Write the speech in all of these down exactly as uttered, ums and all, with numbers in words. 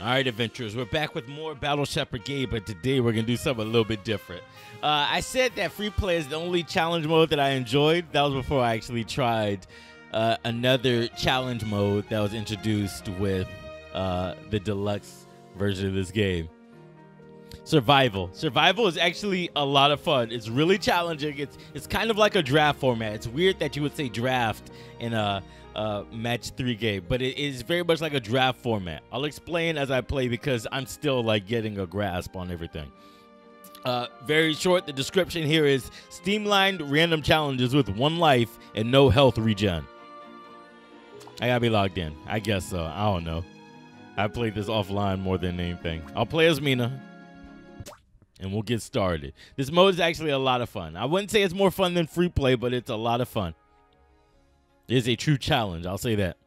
All right, adventurers, we're back with more Battle Chef Brigade, but today we're going to do something a little bit different. Uh, I said that free play is the only challenge mode that I enjoyed. That was before I actually tried uh, another challenge mode that was introduced with uh, the deluxe version of this game. Survival. Survival is actually a lot of fun. It's really challenging. It's it's kind of like a draft format. It's weird that you would say draft in a, a match three game, but it is very much like a draft format. I'll explain as I play because I'm still like getting a grasp on everything. Uh, very short, the description here is streamlined random challenges with one life and no health regen. I gotta be logged in. I guess so. I don't know. I played this offline more than anything. I'll play as Mina. And we'll get started. This mode is actually a lot of fun. I wouldn't say it's more fun than free play, but it's a lot of fun. It is a true challenge, I'll say that.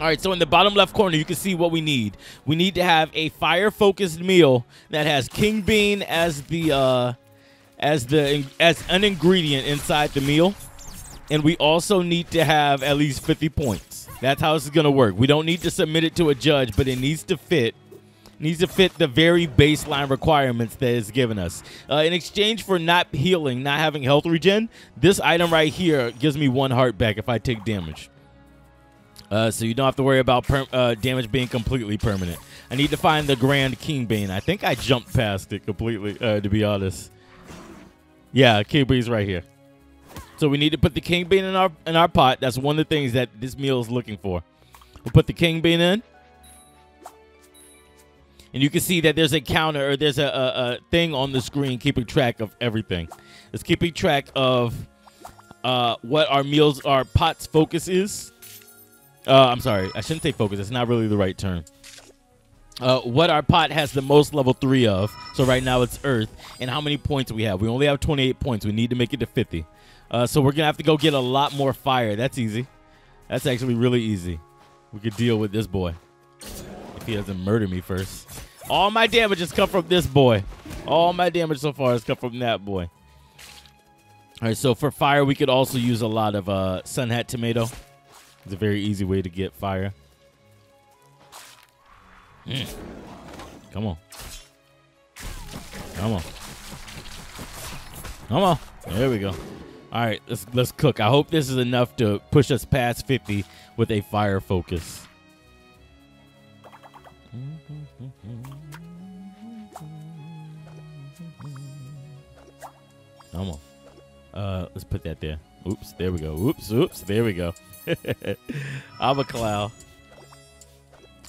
All right, so in the bottom left corner, you can see what we need. We need to have a fire-focused meal that has king bean as the uh, as the as an ingredient inside the meal, and we also need to have at least fifty points. That's how this is gonna work. We don't need to submit it to a judge, but it needs to fit. Needs to fit the very baseline requirements that is given us. Uh, in exchange for not healing, not having health regen, this item right here gives me one heart back if I take damage. Uh, so you don't have to worry about per uh, damage being completely permanent. I need to find the Grand Kingbane. I think I jumped past it completely, uh, to be honest. Yeah, Kingbane's right here. So we need to put the Kingbane in our in our pot. That's one of the things that this meal is looking for. We'll put the Kingbane in. And you can see that there's a counter, or there's a, a, a thing on the screen keeping track of everything. It's keeping track of uh, what our meals, our pot's focus is. Uh, I'm sorry, I shouldn't say focus. It's not really the right term. Uh, what our pot has the most level three of. So right now it's Earth. And how many points we have. We only have twenty-eight points. We need to make it to fifty. Uh, so we're going to have to go get a lot more fire. That's easy. That's actually really easy. We could deal with this boy. If he doesn't murder me first. All my damage has come from this boy. All my damage so far has come from that boy. All right, so for fire, we could also use a lot of uh, Sun Hat Tomato. It's a very easy way to get fire. Mm. Come on. Come on. Come on. There we go. All right, let's, let's cook. I hope this is enough to push us past fifty with a fire focus. Come on. Uh, let's put that there. Oops, there we go. Oops, oops, there we go. I'm a clown.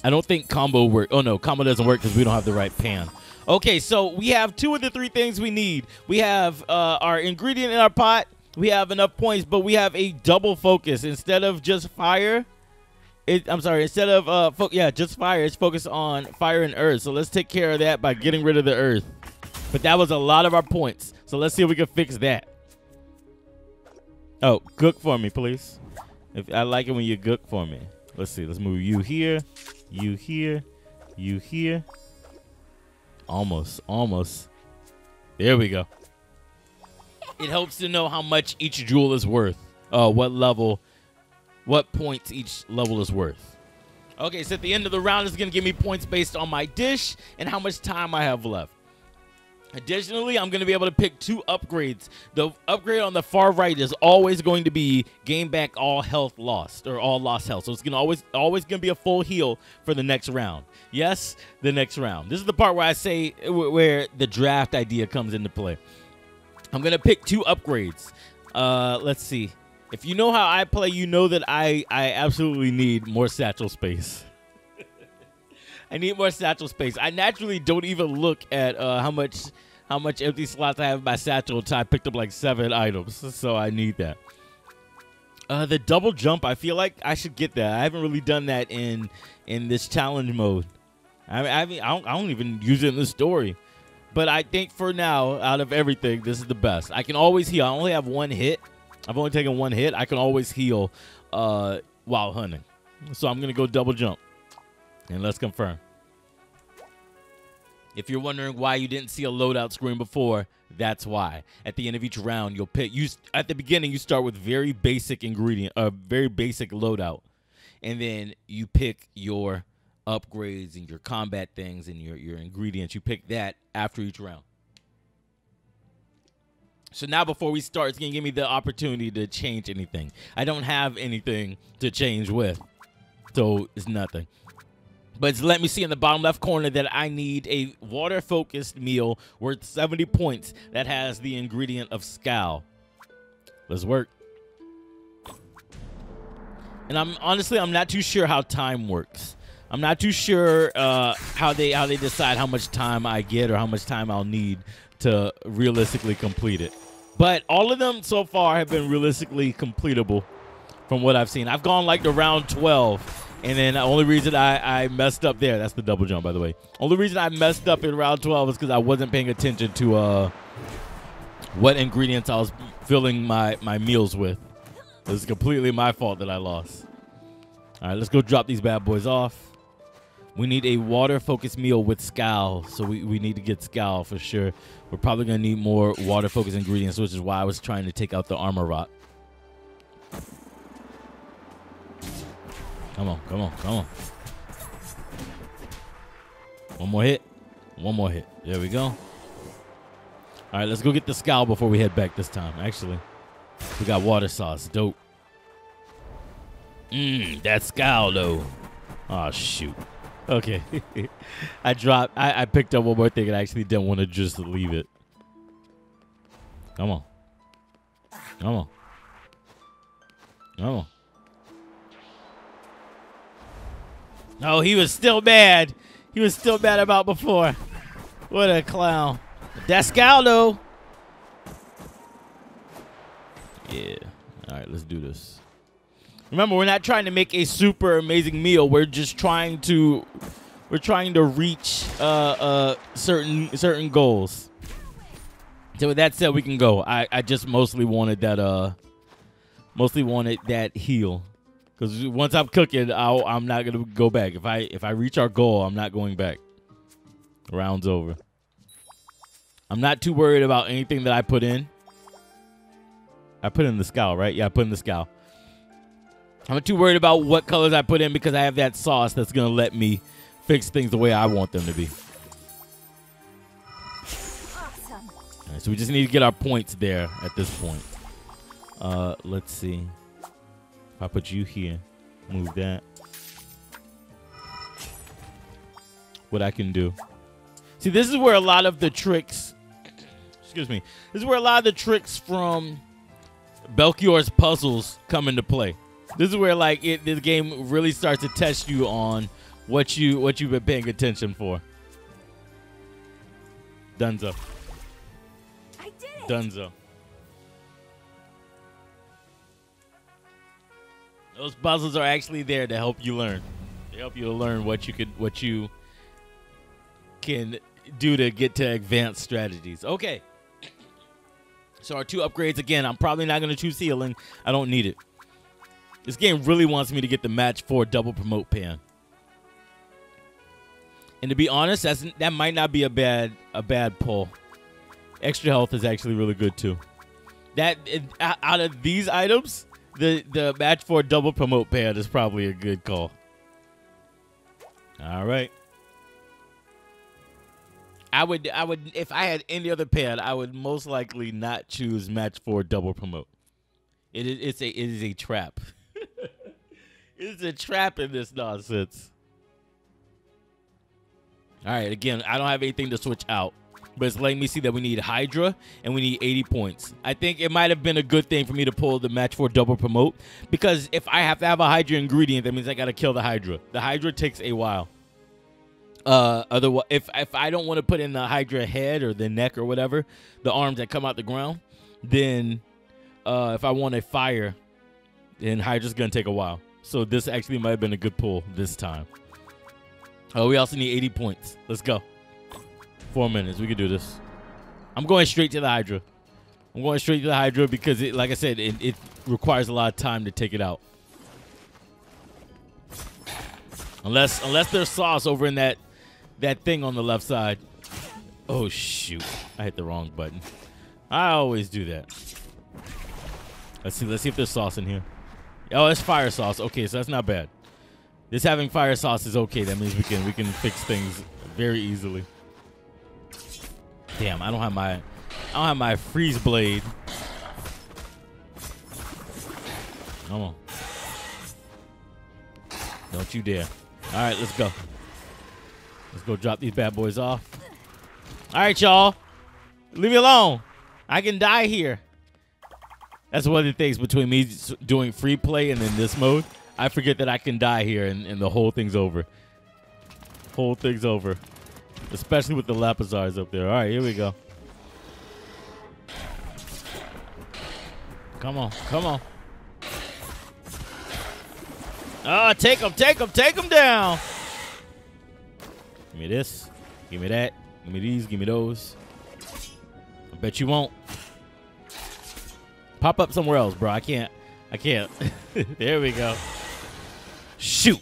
I don't think combo work. Oh, no, combo doesn't work because we don't have the right pan. Okay, so we have two of the three things we need. We have uh, our ingredient in our pot. We have enough points, but we have a double focus. Instead of just fire... It, I'm sorry, instead of, uh, fo yeah, just fire, it's focused on fire and earth. So let's take care of that by getting rid of the earth. But that was a lot of our points. So let's see if we can fix that. Oh, cook for me, please. If I like it when you cook for me. Let's see, let's move you here, you here, you here. Almost, almost. There we go. It helps to know how much each jewel is worth, uh, what level. What points each level is worth. Okay, so at the end of the round, it's going to give me points based on my dish and how much time I have left. Additionally, I'm going to be able to pick two upgrades. The upgrade on the far right is always going to be gain back all health lost, or all lost health. So it's going to always always going to be a full heal for the next round. Yes, the next round. This is the part where I say where the draft idea comes into play. I'm going to pick two upgrades. Uh, let's see. If you know how I play, you know that I, I absolutely need more satchel space. I need more satchel space. I naturally don't even look at uh, how much how much empty slots I have in my satchel until I picked up like seven items, so I need that. Uh, the double jump, I feel like I should get that. I haven't really done that in in this challenge mode. I mean, I, mean, I, don't, I don't even use it in this story. But I think for now, out of everything, this is the best. I can always heal. I only have one hit. I've only taken one hit. I can always heal uh, while hunting. So I'm going to go double jump. And let's confirm. If you're wondering why you didn't see a loadout screen before, that's why. At the end of each round, you'll pick. You, at the beginning, you start with very basic ingredient, uh, very basic loadout. And then you pick your upgrades and your combat things and your, your ingredients. You pick that after each round. So now before we start, it's going to give me the opportunity to change anything. I don't have anything to change with, so it's nothing. But it's let me see in the bottom left corner that I need a water-focused meal worth seventy points that has the ingredient of scowl. Let's work. And I'm honestly, I'm not too sure how time works. I'm not too sure uh, how they how they decide how much time I get or how much time I'll need to realistically complete it. But all of them so far have been realistically completable from what I've seen. I've gone like to round twelve. And then the only reason I, I messed up there, that's the double jump, by the way. Only reason I messed up in round twelve is because I wasn't paying attention to uh, what ingredients I was filling my, my meals with. It was completely my fault that I lost. All right, let's go drop these bad boys off. We need a water-focused meal with scowl, so we, we need to get scowl for sure. We're probably going to need more water-focused ingredients, which is why I was trying to take out the armor rock. Come on, come on, come on. One more hit. One more hit. There we go. All right, let's go get the scowl before we head back this time. Actually, we got water sauce. Dope. Mmm, that scowl, though. Oh, shoot. Okay. I dropped. I, I picked up one more thing, and I actually didn't want to just leave it. Come on. Come on. Come on. No, he was still mad. He was still mad about before. What a clown. That's Galdo. Yeah. All right, let's do this. Remember, we're not trying to make a super amazing meal. We're just trying to, we're trying to reach uh, uh, certain certain goals. So with that said, we can go. I I just mostly wanted that uh, mostly wanted that heal. Because once I'm cooking, I'll, I'm not gonna go back. If I if I reach our goal, I'm not going back. Round's over. I'm not too worried about anything that I put in. I put in the scowl, right? Yeah, I put in the scowl. I'm not too worried about what colors I put in because I have that sauce that's gonna let me fix things the way I want them to be. Awesome. All right, so we just need to get our points there at this point. Uh, let's see. I put you here, move that. What I can do. See, this is where a lot of the tricks, excuse me, this is where a lot of the tricks from Belchior's puzzles come into play. This is where like it, this game really starts to test you on what you what you've been paying attention for. Dunzo. I did it. Dunzo. Those puzzles are actually there to help you learn. They help you to learn what you could, what you can do to get to advanced strategies. Okay. So our two upgrades again. I'm probably not going to choose healing. I don't need it. This game really wants me to get the match four double promote pan. And to be honest, that's, that might not be a bad a bad pull. Extra health is actually really good too. That out of these items. The, the match for double promote pad is probably a good call. All right. I would, I would, if I had any other pad, I would most likely not choose match for double promote. It is, it's a, it is a trap. It's a trap in this nonsense. All right. Again, I don't have anything to switch out. But it's letting me see that we need Hydra and we need eighty points. I think it might have been a good thing for me to pull the match for double promote because if I have to have a Hydra ingredient, that means I got to kill the Hydra. The Hydra takes a while. Uh, otherwise, if, if I don't want to put in the Hydra head or the neck or whatever, the arms that come out the ground, then uh, if I want a fire, then Hydra's going to take a while. So this actually might have been a good pull this time. Oh, we also need eighty points. Let's go. Four minutes. We can do this. I'm going straight to the Hydra. I'm going straight to the Hydra because, it, like I said, it, it requires a lot of time to take it out. Unless unless there's sauce over in that, that thing on the left side. Oh, shoot. I hit the wrong button. I always do that. Let's see. Let's see if there's sauce in here. Oh, it's fire sauce. Okay, so that's not bad. This having fire sauce is okay. That means we can we can fix things very easily. Damn, I don't have my I don't have my freeze blade. Come on. Don't you dare. All right, let's go. Let's go drop these bad boys off. All right, y'all. Leave me alone. I can die here. That's one of the things between me doing free play and then this mode. I forget that I can die here and, and the whole thing's over. Whole thing's over. Especially with the Lapazars up there. All right, here we go. Come on, come on. Oh, take him, take him, take him down. Give me this. Give me that. Give me these. Give me those. I bet you won't. Pop up somewhere else, bro. I can't. I can't. There we go. Shoot.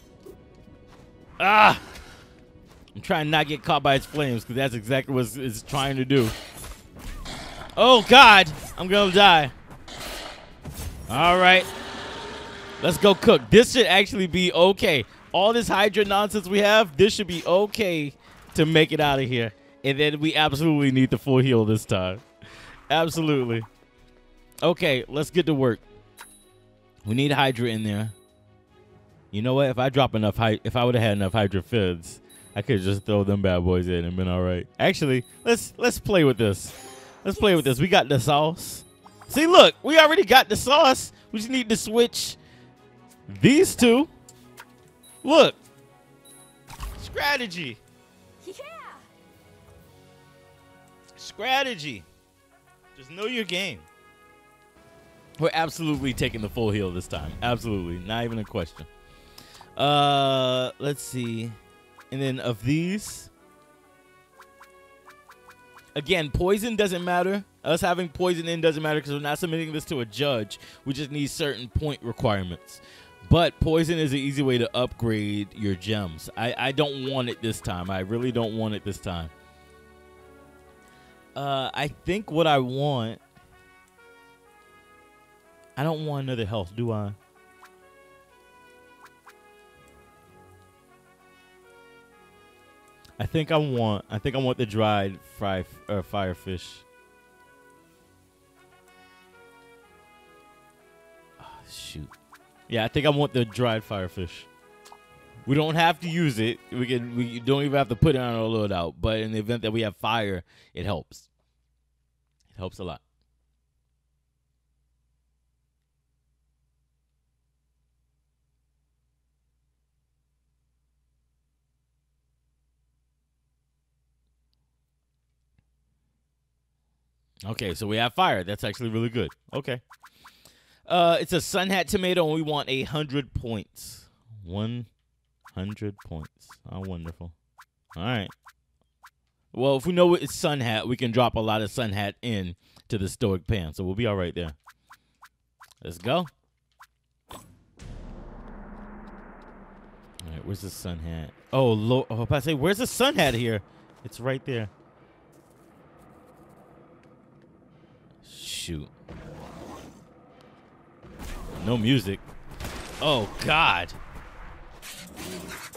Ah. I'm trying to not get caught by its flames because that's exactly what it's trying to do. Oh, God. I'm going to die. All right. Let's go cook. This should actually be okay. All this Hydra nonsense we have, this should be okay to make it out of here. And then we absolutely need the full heal this time. Absolutely. Okay, let's get to work. We need Hydra in there. You know what? If I drop enough, if I would have had enough Hydra fids, I could just throw them bad boys in and been all right. Actually, let's let's play with this. Let's play with this. We got the sauce. See, look, we already got the sauce. We just need to switch these two. Look, strategy. Yeah. Strategy. Just know your game. We're absolutely taking the full heal this time. Absolutely, not even a question. Uh, let's see. And then of these, again, poison doesn't matter. Us having poison in doesn't matter because we're not submitting this to a judge. We just need certain point requirements. But poison is an easy way to upgrade your gems. I, I don't want it this time. I really don't want it this time. Uh, I think what I want... I don't want another health, do I? I think I want... I think I want the dried fry, uh, firefish. Oh, shoot. Yeah, I think I want the dried firefish. We don't have to use it. We can. We don't even have to put it on our loadout. But in the event that we have fire, it helps. It helps a lot. Okay, so we have fire. That's actually really good. Okay. Uh, it's a sun hat tomato, and we want a hundred points. One hundred points. Oh, wonderful. All right. Well, if we know it's sun hat, we can drop a lot of sun hat in to the stoic pan, so we'll be all right there. Let's go. All right, where's the sun hat? Oh, Lord. Oh, I say, where's the sun hat here? It's right there. Shoot. No music. Oh, God.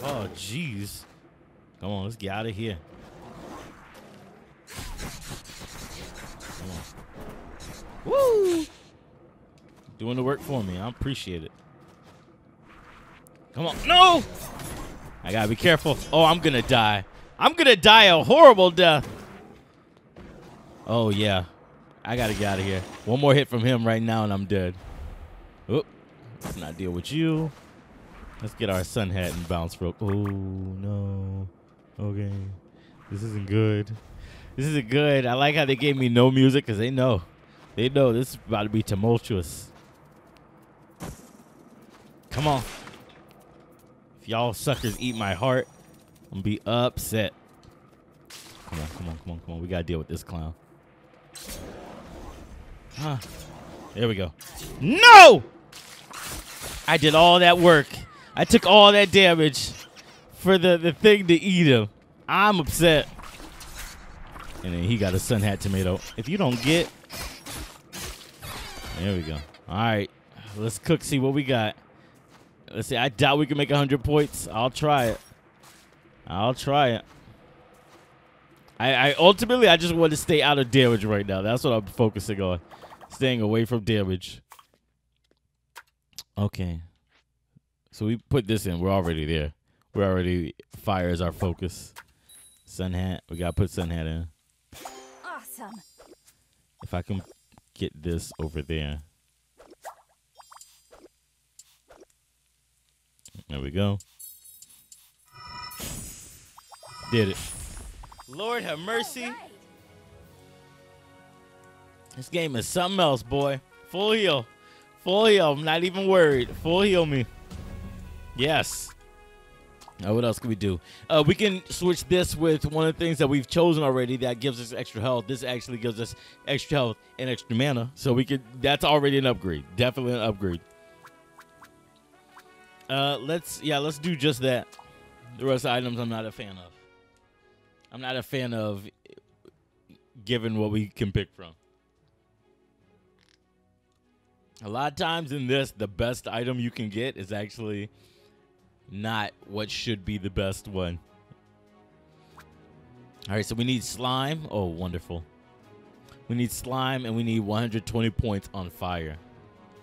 Oh, jeez. Come on, let's get out of here. Come on. Woo! Doing the work for me. I appreciate it. Come on. No! I gotta be careful. Oh, I'm gonna die. I'm gonna die a horrible death. Oh, yeah. I gotta get out of here. One more hit from him right now, and I'm dead. Oh, let's not deal with you. Let's get our sun hat and bounce rope. Oh, no. Okay. This isn't good. This isn't good. I like how they gave me no music because they know. They know this is about to be tumultuous. Come on. If y'all suckers eat my heart, I'm going to be upset. Come on, come on, come on, come on. We got to deal with this clown. Huh. There we go. No! I did all that work. I took all that damage for the, the thing to eat him. I'm upset. And then he got a sun hat tomato. If you don't get... There we go. All right. Let's cook, see what we got. Let's see. I doubt we can make one hundred points. I'll try it. I'll try it. I, I ultimately, I just want to stay out of damage right now. That's what I'm focusing on. Staying away from damage. Okay. So we put this in. We're already there. We're already fire is our focus. Sun hat. We got to put sun hat in. Awesome. If I can get this over there. There we go. Did it. Lord have mercy. Right. This game is something else, boy. Full heal. Full heal. I'm not even worried. Full heal me. Yes. Now, what else can we do? Uh, we can switch this with one of the things that we've chosen already that gives us extra health. This actually gives us extra health and extra mana. So we could, that's already an upgrade. Definitely an upgrade. Uh, let's, yeah, let's do just that. The rest of the items I'm not a fan of. I'm not a fan of given what we can pick from. A lot of times in this, the best item you can get is actually not what should be the best one. All right, so we need slime. Oh, wonderful. We need slime, and we need one hundred twenty points on fire.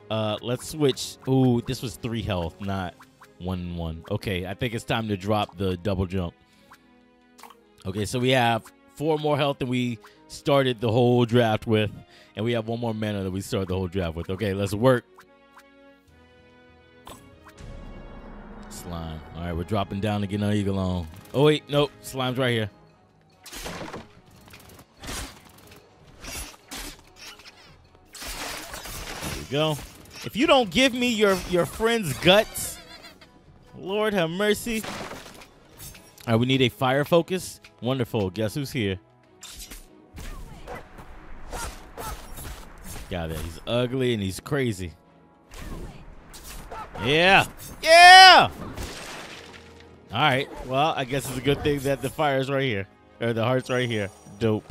Uh, let's switch. Ooh, this was three health, not one one. Okay, I think it's time to drop the double jump. Okay, so we have four more health than we started the whole draft with, and we have one more mana that we started the whole draft with. Okay, let's work. Slime. All right, we're dropping down to get our eagle on. Oh wait, nope, slime's right here. There we go. If you don't give me your, your friend's guts, Lord have mercy. All right, we need a fire focus. Wonderful. Guess who's here? Got it. He's ugly and he's crazy. Yeah. Yeah. All right. Well, I guess it's a good thing that the fire is right here. Or the heart's right here. Dope.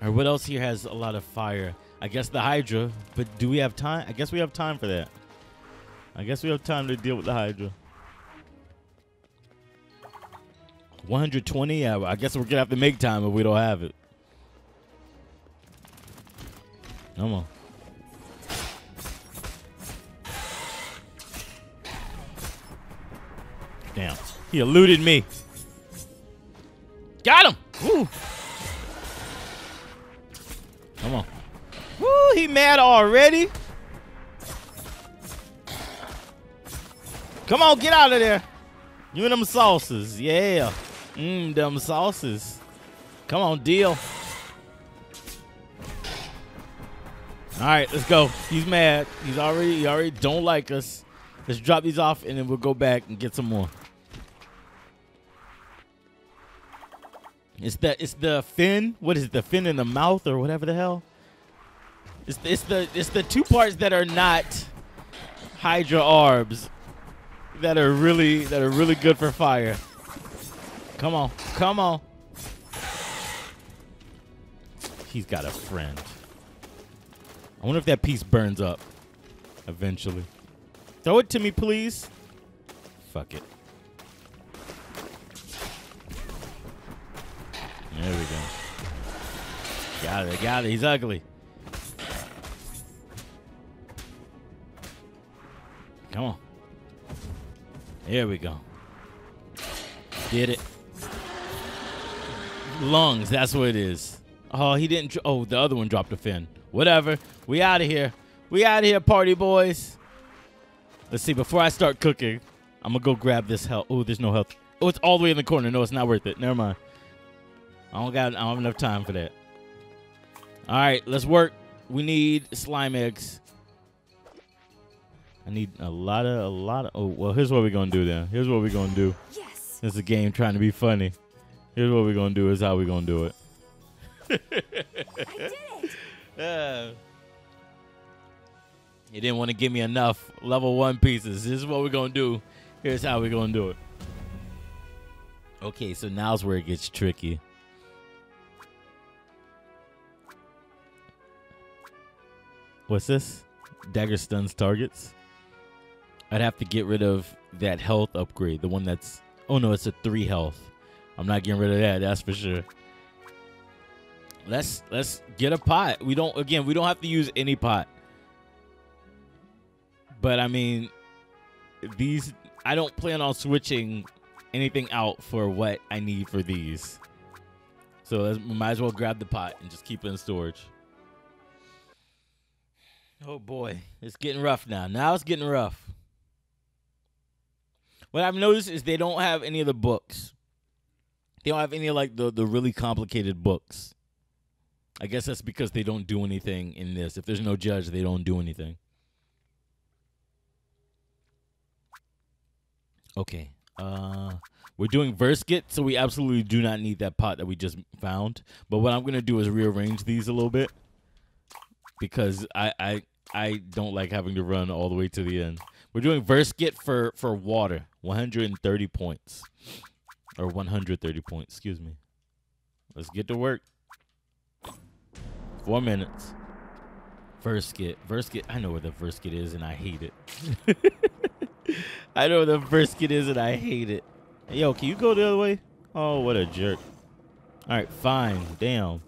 All right, what else here has a lot of fire? I guess the Hydra. But do we have time? I guess we have time for that. I guess we have time to deal with the Hydra. one hundred twenty? Yeah, I guess we're going to have to make time if we don't have it. Come on. Damn. He eluded me. Got him! Woo! Come on. Woo! He mad already? Come on, get out of there. You and them sauces. Yeah. Mmm, them sauces. Come on, deal. All right, let's go. He's mad. He's already, he already don't like us. Let's drop these off, and then we'll go back and get some more. It's the, it's the fin. What is it? The fin in the mouth or whatever the hell? It's, it's the, it's the two parts that are not Hydra Arbs that are really, that are really good for fire. Come on, come on. He's got a friend. I wonder if that piece burns up eventually. Throw it to me, please. Fuck it. There we go. Got it, got it. He's ugly. Come on. There we go. Did it. Lungs, that's what it is. Oh, he didn't. Oh, the other one dropped a fin. Whatever. We out of here. We out of here, party boys. Let's see. Before I start cooking, I'm going to go grab this health. Oh, there's no health. Oh, it's all the way in the corner. No, it's not worth it. Never mind. I don't got. I don't have enough time for that. All right, let's work. We need slime eggs. I need a lot of, a lot of. Oh, well, here's what we're going to do then. Here's what we're going to do. Yes. This is a game trying to be funny. Here's what we're going to do is how we're going to do it. I did it. Uh, you didn't want to give me enough level one pieces. This is what we're going to do. Here's how we're going to do it. Okay, so now's where it gets tricky. What's this? Dagger stuns targets. I'd have to get rid of that health upgrade. The one that's... Oh, no, it's a three health. I'm not getting rid of that. That's for sure. Let's let's get a pot. We don't... Again, we don't have to use any pot. But, I mean, these... I don't plan on switching anything out for what I need for these. So let's, we might as well grab the pot and just keep it in storage. Oh, boy. It's getting rough now. Now it's getting rough. What I've noticed is they don't have any of the books. They don't have any of, like, the, the really complicated books. I guess that's because they don't do anything in this. If there's no judge, they don't do anything. Okay. Uh, we're doing Verskit, so we absolutely do not need that pot that we just found. But what I'm going to do is rearrange these a little bit. Because I, I I don't like having to run all the way to the end. We're doing Verskit for, for water. one hundred thirty points. Or one hundred thirty points, excuse me. Let's get to work. Four minutes. Verskit. Verskit. I know where the Verskit is and I hate it. I know where the Verskit is and I hate it. Yo, can you go the other way? Oh, what a jerk. Alright, fine. Damn.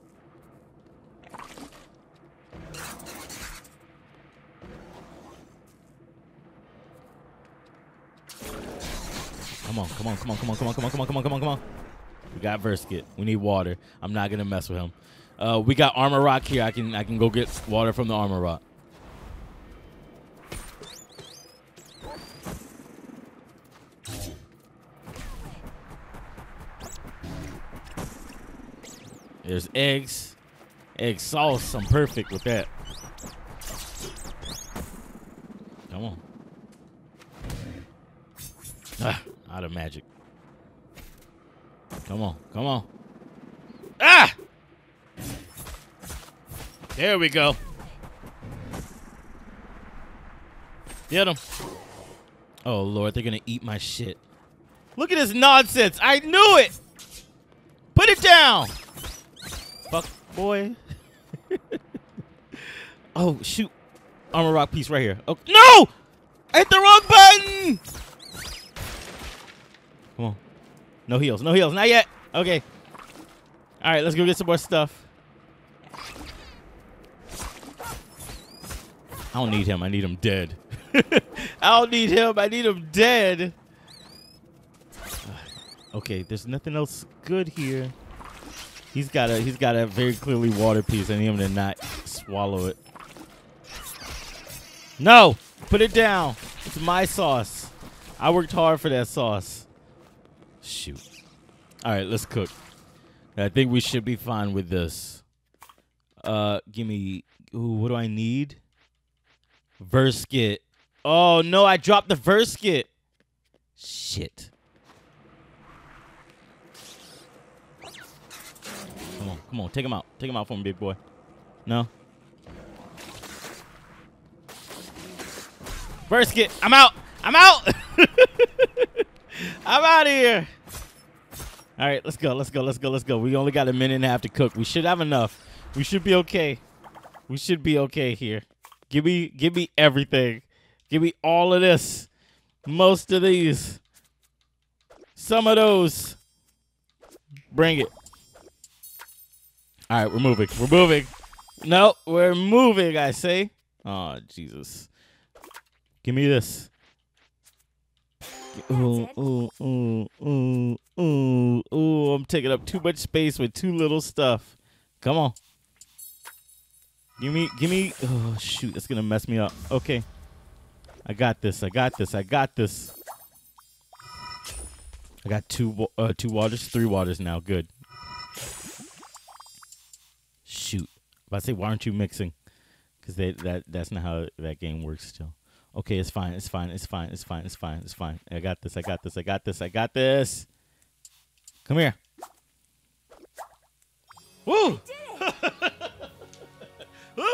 Come on, come on, come on, come on, come on, come on, come on, come on, come on, come on. We got Verskit. We need water. I'm not gonna mess with him. Uh, we got Armor Rock here. I can I can go get water from the Armor Rock. There's eggs. Egg sauce. I'm perfect with that. Come on. Ah, out of magic. Come on, come on. Ah! There we go. Get him. Oh, Lord, they're going to eat my shit. Look at this nonsense. I knew it. Put it down. Fuck, boy. Oh, shoot. Armor Rock piece right here. Okay. No! I hit the wrong button! Come on. No heals. No heals. Not yet. Okay. All right. Let's go get some more stuff. I don't need him. I need him dead. I don't need him. I need him dead. Okay. There's nothing else good here. He's got a, he's got a very clearly water piece. I need him to not swallow it. No. Put it down. It's my sauce. I worked hard for that sauce. Shoot. All right, let's cook. I think we should be fine with this. Uh, give me... Ooh, what do I need? Verskit. Oh, no, I dropped the Verskit. Shit. Come on, come on. Take him out. Take him out for me, big boy. No. Verskit. I'm out. I'm out. I'm out of here. All right, let's go, let's go, let's go, let's go. We only got a minute and a half to cook. We should have enough. We should be okay. We should be okay here. Give me, give me everything. Give me all of this. Most of these. Some of those. Bring it. All right, we're moving. We're moving. No, we're moving, I say. Oh, Jesus. Give me this. Ooh, ooh, ooh, ooh, ooh, ooh. I'm taking up too much space with too little stuff. Come on. Give me, give me. Oh, shoot. That's going to mess me up. Okay. I got this. I got this. I got this. I got two, uh, two waters, three waters now. Good. Shoot. But I say, why aren't you mixing? Because that, that's not how that game works still. Okay, it's fine, it's fine, it's fine, it's fine, it's fine, it's fine. I got this, I got this, I got this, I got this. Come here. Woo! Woo!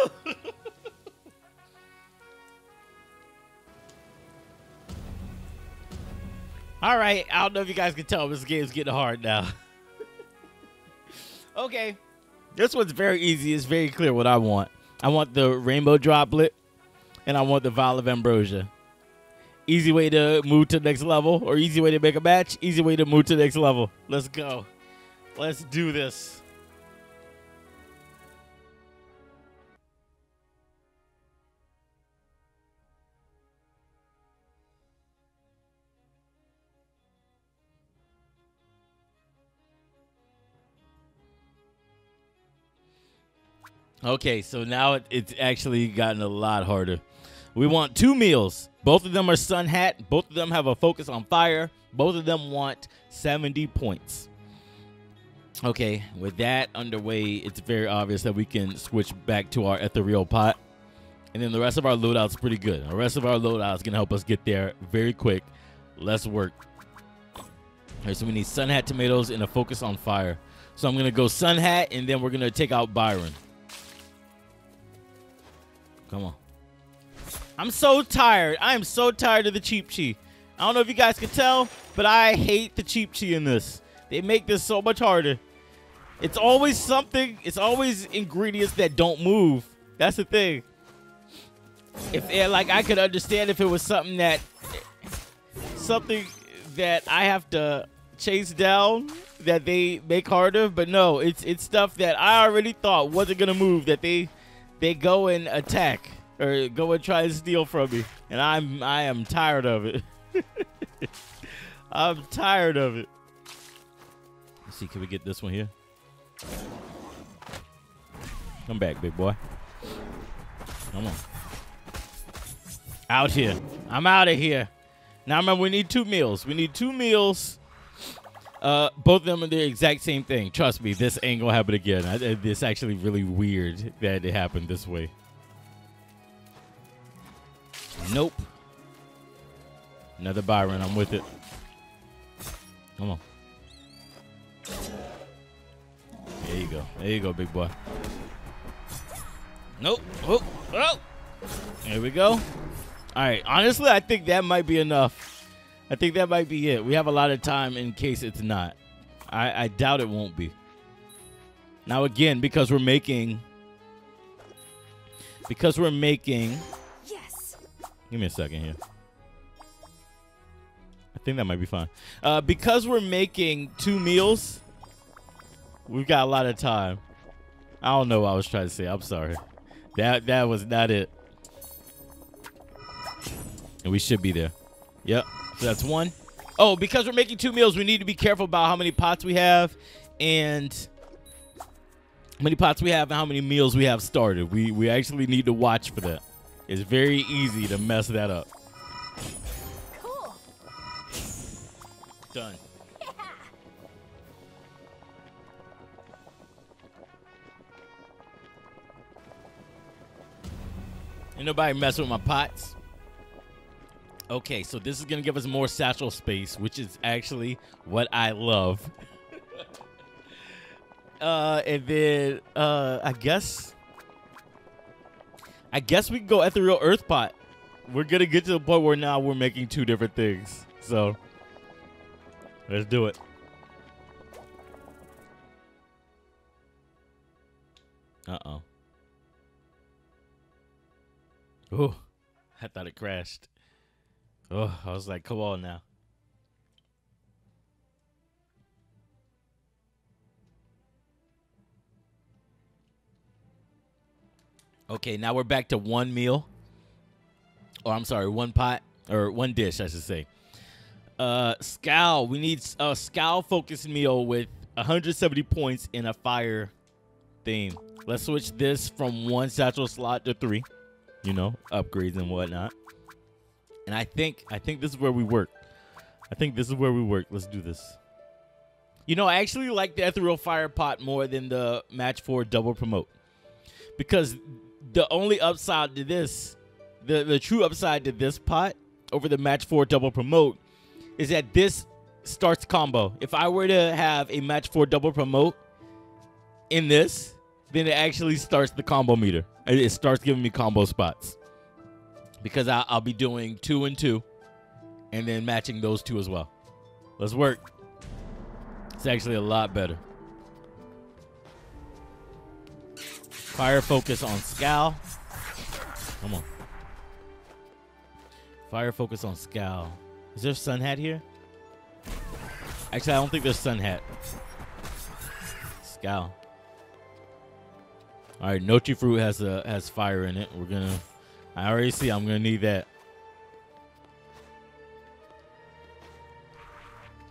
All right, I don't know if you guys can tell, this game's getting hard now. Okay, this one's very easy. It's very clear what I want. I want the rainbow droplet. And I want the vial of ambrosia. Easy way to move to the next level, or easy way to make a match, easy way to move to the next level. Let's go. Let's do this. Okay, so now it, it's actually gotten a lot harder. We want two meals. Both of them are Sun Hat. Both of them have a focus on fire. Both of them want seventy points. Okay, with that underway, it's very obvious that we can switch back to our ethereal pot. And then the rest of our loadout's pretty good. The rest of our loadout's gonna help us get there very quick. Let's work. All right, so we need Sun Hat tomatoes and a focus on fire. So I'm gonna go Sun Hat, and then we're gonna take out Byron. Come on. I'm so tired. I am so tired of the cheap chi. I don't know if you guys can tell, but I hate the cheap chi in this. They make this so much harder. It's always something. It's always ingredients that don't move. That's the thing. If it, like, I could understand if it was something that something that I have to chase down that they make harder, but no, it's it's stuff that I already thought wasn't gonna move that they. They go and attack, or go and try to steal from me, and I'm I am tired of it. I'm tired of it. Let's see, can we get this one here? Come back, big boy. Come on. Out here. I'm out of here. Now remember, we need two meals. We need two meals. Uh, both of them are the exact same thing. Trust me, this ain't gonna happen again. I, it's actually really weird that it happened this way. Nope. Another Byron. I'm with it. Come on. There you go. There you go, big boy. Nope. Oh. Oh. There we go. All right. Honestly, I think that might be enough. I think that might be it. We have a lot of time in case it's not. I, I doubt it won't be. Now again, because we're making, because we're making. Yes. Give me a second here. I think that might be fine. Uh, because we're making two meals, we've got a lot of time. I don't know what I was trying to say. I'm sorry. That that was not it. And we should be there. Yep. So that's one. Oh, because we're making two meals, we need to be careful about how many pots we have and how many pots we have and how many meals we have started. We we actually need to watch for that. It's very easy to mess that up. Cool. Done. Yeah. Ain't nobody messing with my pots. Okay, so this is going to give us more satchel space, which is actually what I love. uh, and then uh, I guess I guess we can go ethereal earth pot. We're going to get to the point where now we're making two different things. So let's do it. Uh-oh. Oh, I thought it crashed. Oh, I was like, come on now. Okay, now we're back to one meal. Or, I'm sorry, one pot. Or one dish, I should say. Uh, Scowl. We need a Scowl-focused meal with one hundred seventy points in a fire theme. Let's switch this from one satchel slot to three. You know, upgrades and whatnot. And I think I think this is where we work. I think this is where we work. Let's do this. You know, I actually like the ethereal fire pot more than the match for double promote, because the only upside to this, the the true upside to this pot over the match for double promote, is that this starts combo. If I were to have a match for double promote in this, then it actually starts the combo meter. It starts giving me combo spots. Because I, I'll be doing two and two, and then matching those two as well. Let's work. It's actually a lot better. Fire focus on Scowl. Come on. Fire focus on Scowl. Is there Sun Hat here? Actually, I don't think there's Sun Hat. Scowl. All right, Nochi Fruit has a has fire in it. We're gonna. I already see. I'm gonna need that.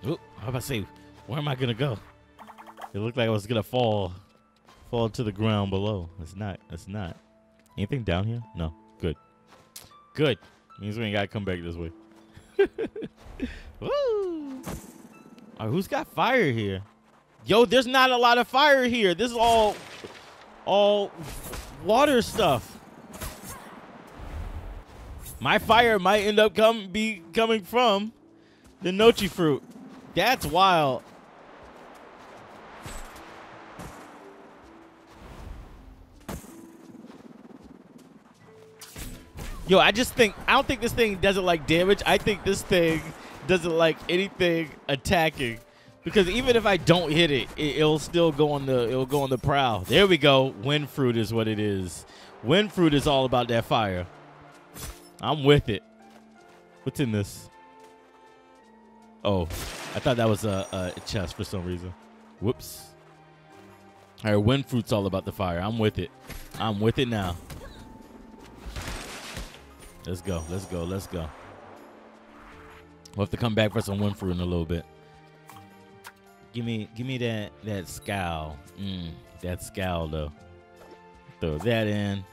Oop, how about I say, where am I gonna go? It looked like I was gonna fall, fall to the ground below. It's not. It's not. Anything down here? No. Good. Good. Means we ain't gotta come back this way. Woo! All right, who's got fire here? Yo, there's not a lot of fire here. This is all, all water stuff. My fire might end up come be coming from the Nochi Fruit. That's wild. Yo, I just think, I don't think this thing doesn't like damage. I think this thing doesn't like anything attacking. Because even if I don't hit it, it it'll still go on the it'll go on the prowl. There we go. Wind Fruit is what it is. Wind Fruit is all about that fire. I'm with it. What's in this? Oh, I thought that was a, a chest for some reason. Whoops. All right, Wind Fruit's all about the fire. I'm with it. I'm with it now. Let's go. Let's go. Let's go. We'll have to come back for some Wind Fruit in a little bit. Give me, give me that that Scowl. Mm, that Scowl though. Throw that in.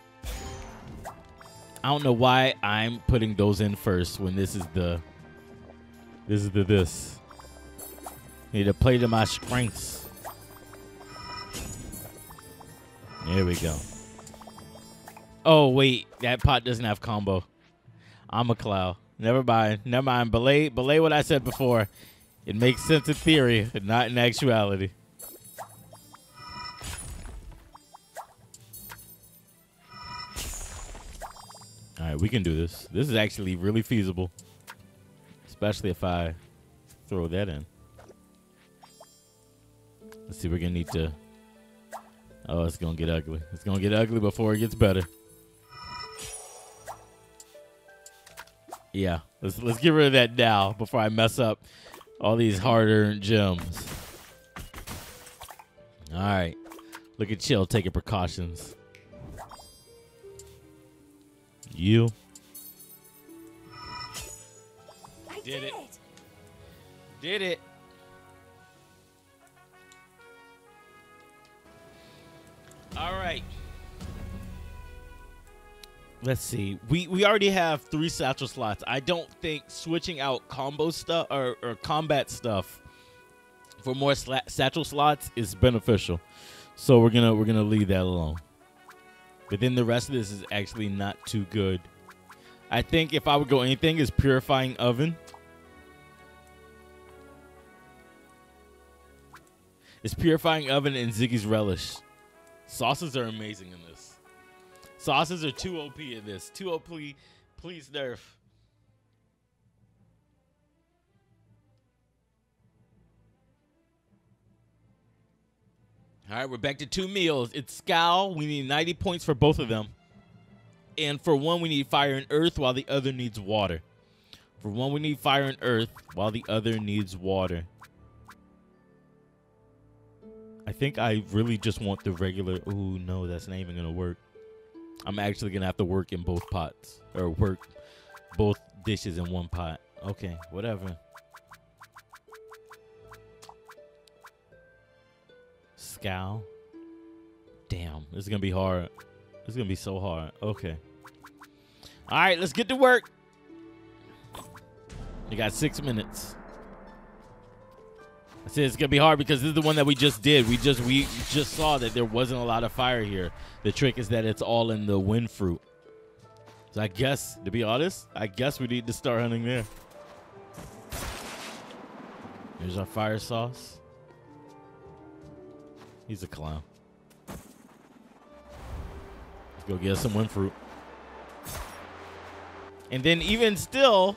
I don't know why I'm putting those in first when this is the, this is the this. Need to play to my strengths. There we go. Oh wait, that pot doesn't have combo. I'm a cloud. Never mind. Never mind. Belay, belay what I said before. It makes sense in theory, but not in actuality. All right, we can do this. This is actually really feasible, especially if I throw that in. Let's see, we're gonna need to, oh, it's gonna get ugly. It's gonna get ugly before it gets better. Yeah, let's, let's get rid of that now before I mess up all these hard-earned gems. All right. Look at Chill taking precautions. You. I did, did it. it. Did it. All right. Let's see. We we already have three satchel slots. I don't think switching out combo stuff or, or combat stuff for more satchel slots is beneficial. So we're gonna we're gonna leave that alone. But then the rest of this is actually not too good. I think if I would go anything is purifying oven. It's purifying oven and Ziggy's relish. Sauces are amazing in this. Sauces are too O P in this. Too O P, please nerf. All right, we're back to two meals. It's Scowl. We need ninety points for both of them. And for one, we need fire and earth while the other needs water. For one, we need fire and earth while the other needs water. I think I really just want the regular. Ooh, no, that's not even going to work. I'm actually going to have to work in both pots or work both dishes in one pot. Okay, whatever. Scowl. Damn, this is going to be hard. This is going to be so hard. Okay. All right, let's get to work. You got six minutes. I said it's going to be hard because this is the one that we just did. We just we just saw that there wasn't a lot of fire here. The trick is that it's all in the Wind Fruit. So I guess, to be honest, I guess we need to start hunting there. Here's our fire sauce. He's a clown. Let's go get some Wind Fruit. And then even still,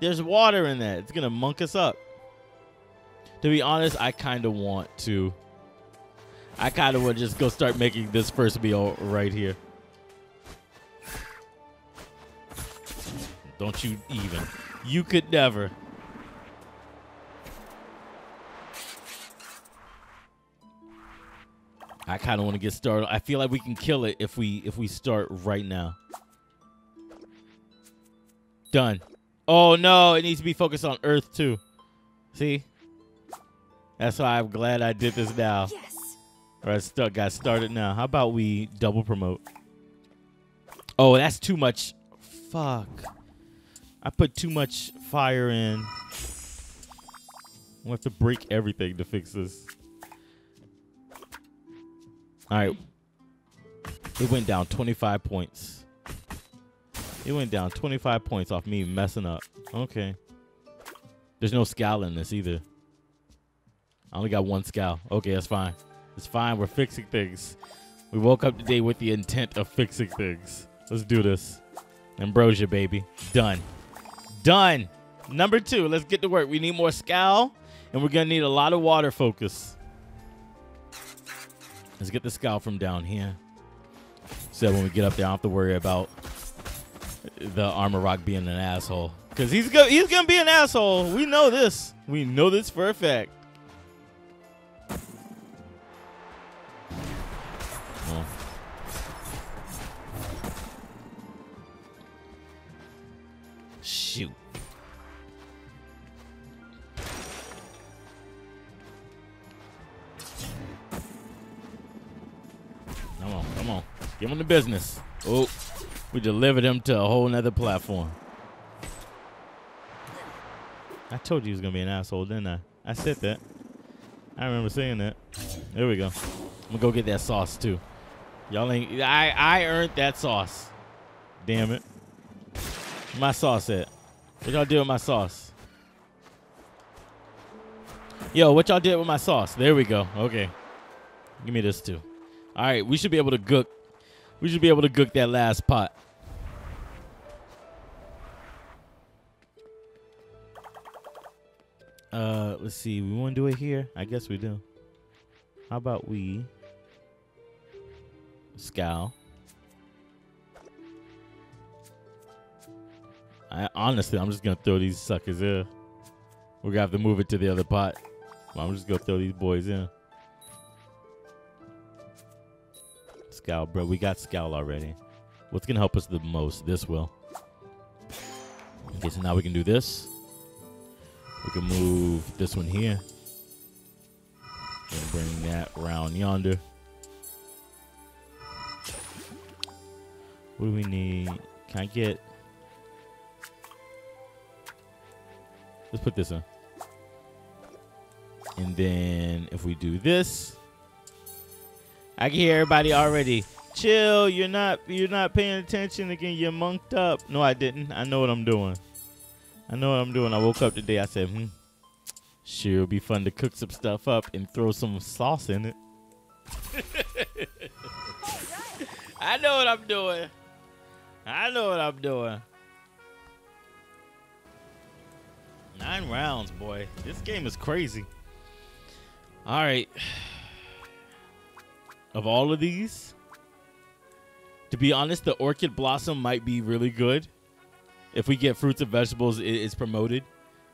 there's water in that. It's going to monk us up. To be honest, I kind of want to. I kind of want to just go start making this first meal right here. Don't you even. You could never. I kind of want to get started. I feel like we can kill it if we if we start right now. Done. Oh, no. It needs to be focused on Earth, too. See? That's why I'm glad I did this now. Yes. All right, stuck. Got started now. How about we double promote? Oh, that's too much. Fuck. I put too much fire in. We'll have to break everything to fix this. All right. It went down twenty-five points. It went down twenty-five points off me messing up. Okay. There's no scowl in this either. I only got one scowl. Okay, that's fine. It's fine. We're fixing things. We woke up today with the intent of fixing things. Let's do this. Ambrosia, baby. Done. Done. Number two. Let's get to work. We need more scowl, and we're going to need a lot of water focus. Let's get the scowl from down here. So that when we get up there, I don't have to worry about the armor rock being an asshole. Because he's go he's going to be an asshole. We know this. We know this for a fact. Oh. Shoot. Come on, come on. Give him the business. Oh. We delivered him to a whole nother platform. I told you he was going to be an asshole, didn't I? I said that. I remember saying that. There we go. I'm going to go get that sauce, too. Y'all ain't... I, I earned that sauce. Damn it. My sauce at? What y'all did with my sauce? Yo, what y'all did with my sauce? There we go. Okay. Give me this, too. All right. We should be able to cook. We should be able to cook that last pot. Uh, let's see. We want to do it here? I guess we do. How about we scowl? I honestly, I'm just gonna throw these suckers in. We're gonna have to move it to the other pot. I'm just gonna throw these boys in. Scowl, bro. We got scowl already. What's gonna help us the most? This will. Okay, so now we can do this. We can move this one here. And bring that round yonder. What do we need? Can I get... Let's put this in. And then if we do this... I can hear everybody already. Chill, you're not you're not paying attention again. You're monked up. No, I didn't. I know what I'm doing. I know what I'm doing. I woke up today. I said, hmm, sure, it'll be fun to cook some stuff up and throw some sauce in it. I know what I'm doing. I know what I'm doing. Nine rounds, boy. This game is crazy. All right. Of all of these, to be honest, the orchid blossom might be really good. If we get fruits and vegetables, it is promoted.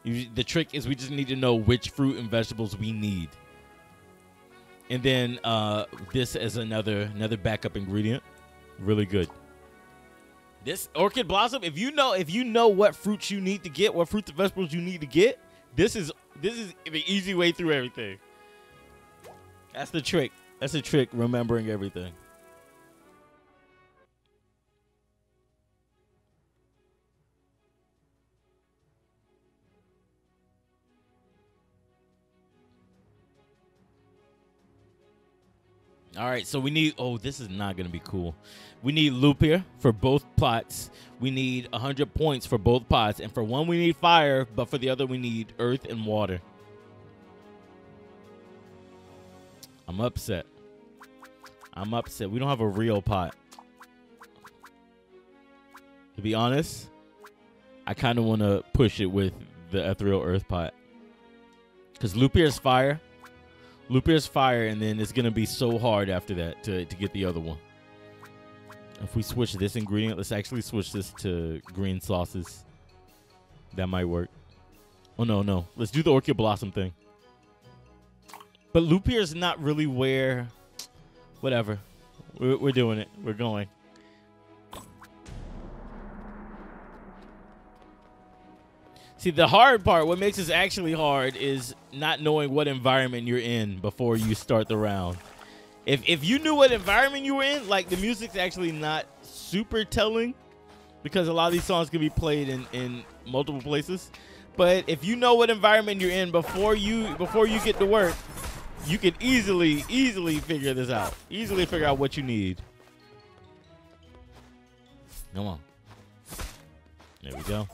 The trick is we just need to know which fruit and vegetables we need. And then uh, this is another another backup ingredient. Really good. This orchid blossom, if you know if you know what fruits you need to get, what fruits and vegetables you need to get, this is this is the easy way through everything. That's the trick. That's the trick, remembering everything. All right, so we need, oh, this is not going to be cool. We need loop here for both plots. We need one hundred points for both pots. And for one, we need fire, but for the other, we need earth and water. I'm upset. I'm upset. We don't have a real pot. To be honest, I kind of want to push it with the ethereal earth pot. Because Lupier's fire. Lupier's fire, and then it's going to be so hard after that to, to get the other one. If we switch this ingredient, let's actually switch this to green sauces. That might work. Oh, no, no. Let's do the Orchid Blossom thing. But Lupier's not really where... Whatever. We're, we're doing it. We're going. See, the hard part, what makes this actually hard, is not knowing what environment you're in before you start the round. If, if you knew what environment you were in, like, the music's actually not super telling, because a lot of these songs can be played in, in multiple places. But if you know what environment you're in before you before you get to work, you can easily, easily figure this out. Easily figure out what you need. Come on. There we go.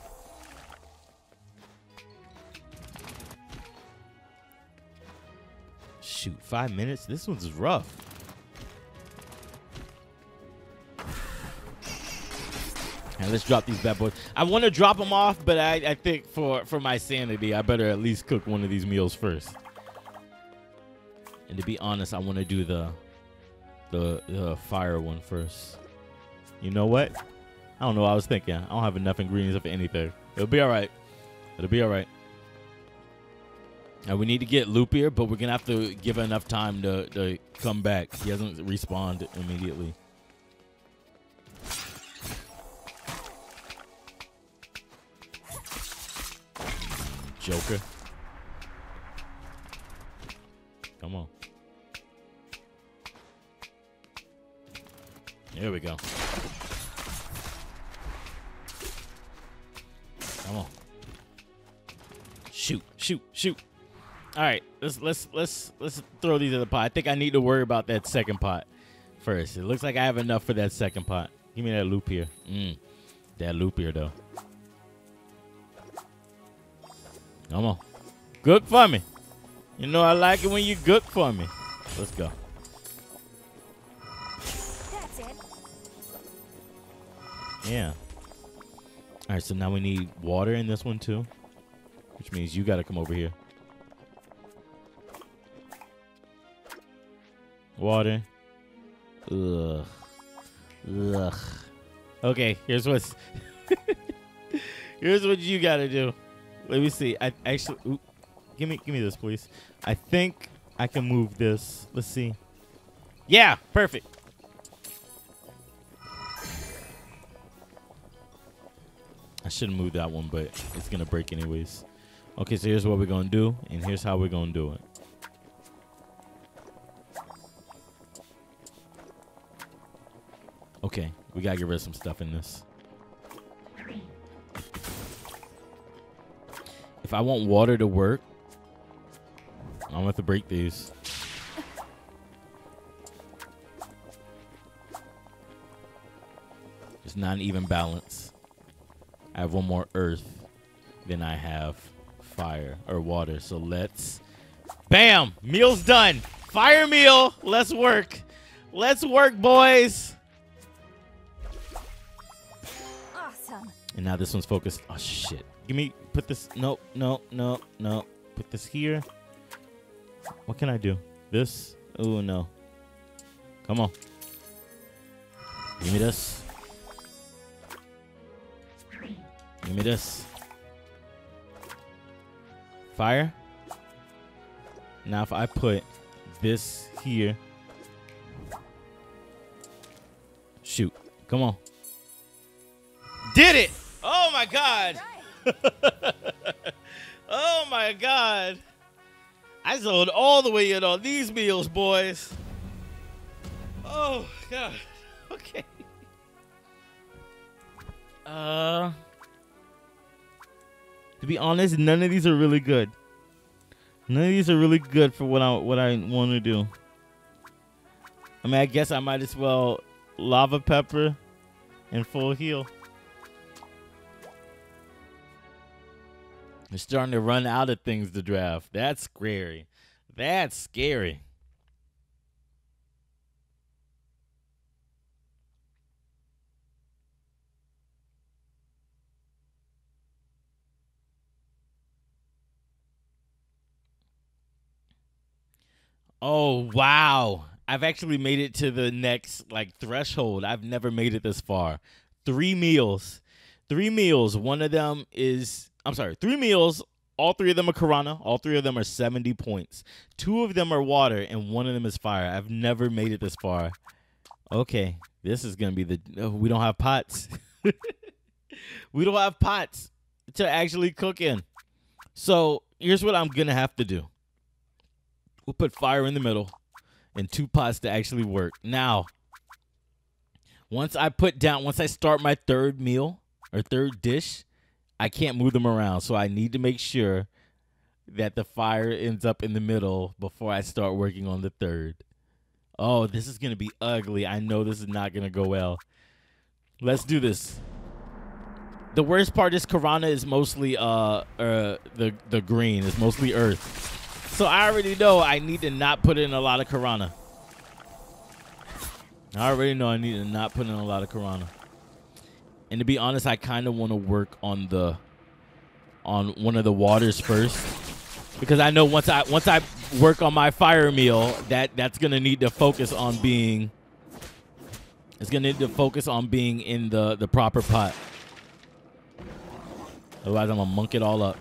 Shoot, five minutes? This one's rough. All right, let's drop these bad boys. I want to drop them off, but I, I think for, for my sanity, I better at least cook one of these meals first. And to be honest, I want to do the, the the fire one first. You know what? I don't know what I was thinking. I don't have enough ingredients for anything. It'll be all right. It'll be all right. Now, we need to get Lupier, but we're going to have to give her enough time to, to come back. He hasn't respawned immediately. Joker. Come on. There we go. Come on. Shoot, shoot, shoot. All right, let's let's let's let's throw these in the pot. I think I need to worry about that second pot first. It looks like I have enough for that second pot. Give me that loop here. Mm, that loop here though. Come on, good for me. You know I like it when you good for me. Let's go. That's it. Yeah. All right, so now we need water in this one too, which means you got to come over here. Water. Ugh. Ugh. Okay, here's what's here's what you gotta do. Let me see. I actually ooh, give me give me this, please. I think I can move this. Let's see. Yeah, perfect. I shouldn't move that one, but it's gonna break anyways. Okay, so here's what we're gonna do, and here's how we're gonna do it. Okay, we gotta get rid of some stuff in this. If I want water to work, I'm gonna have to break these. It's not an even balance. I have one more earth than I have fire or water. So let's, bam, meal's done. Fire meal, let's work. Let's work, boys. And now this one's focused. Oh, shit. Give me, put this, no, no, no, no. Put this here. What can I do? This? Oh, no. Come on. Give me this. Give me this. Fire. Now if I put this here. Shoot. Come on. Did it. Oh, my God. Oh, my God. I zoned all the way in on these meals, boys. Oh, God. Okay. Uh, to be honest, none of these are really good. None of these are really good for what I, what I want to do. I mean, I guess I might as well lava pepper and full heal. They're starting to run out of things to draft. That's scary. That's scary. Oh, wow. I've actually made it to the next like threshold. I've never made it this far. Three meals. Three meals. One of them is I'm sorry, three meals. All three of them are Karana. All three of them are seventy points. Two of them are water, and one of them is fire. I've never made it this far. Okay, this is going to be the... Oh, we don't have pots. We don't have pots to actually cook in. So here's what I'm going to have to do. We'll put fire in the middle and two pots to actually work. Now, once I put down... Once I start my third meal or third dish... I can't move them around, so I need to make sure that the fire ends up in the middle before I start working on the third. Oh, this is going to be ugly. I know this is not going to go well. Let's do this. The worst part is Karana is mostly uh, uh the, the green. It's mostly earth. So I already know I need to not put in a lot of Karana. I already know I need to not put in a lot of Karana. And to be honest, I kind of want to work on the, on one of the waters first, because I know once I once I work on my fire meal, that that's gonna need to focus on being. It's gonna need to focus on being in the the proper pot. Otherwise, I'm gonna monk it all up.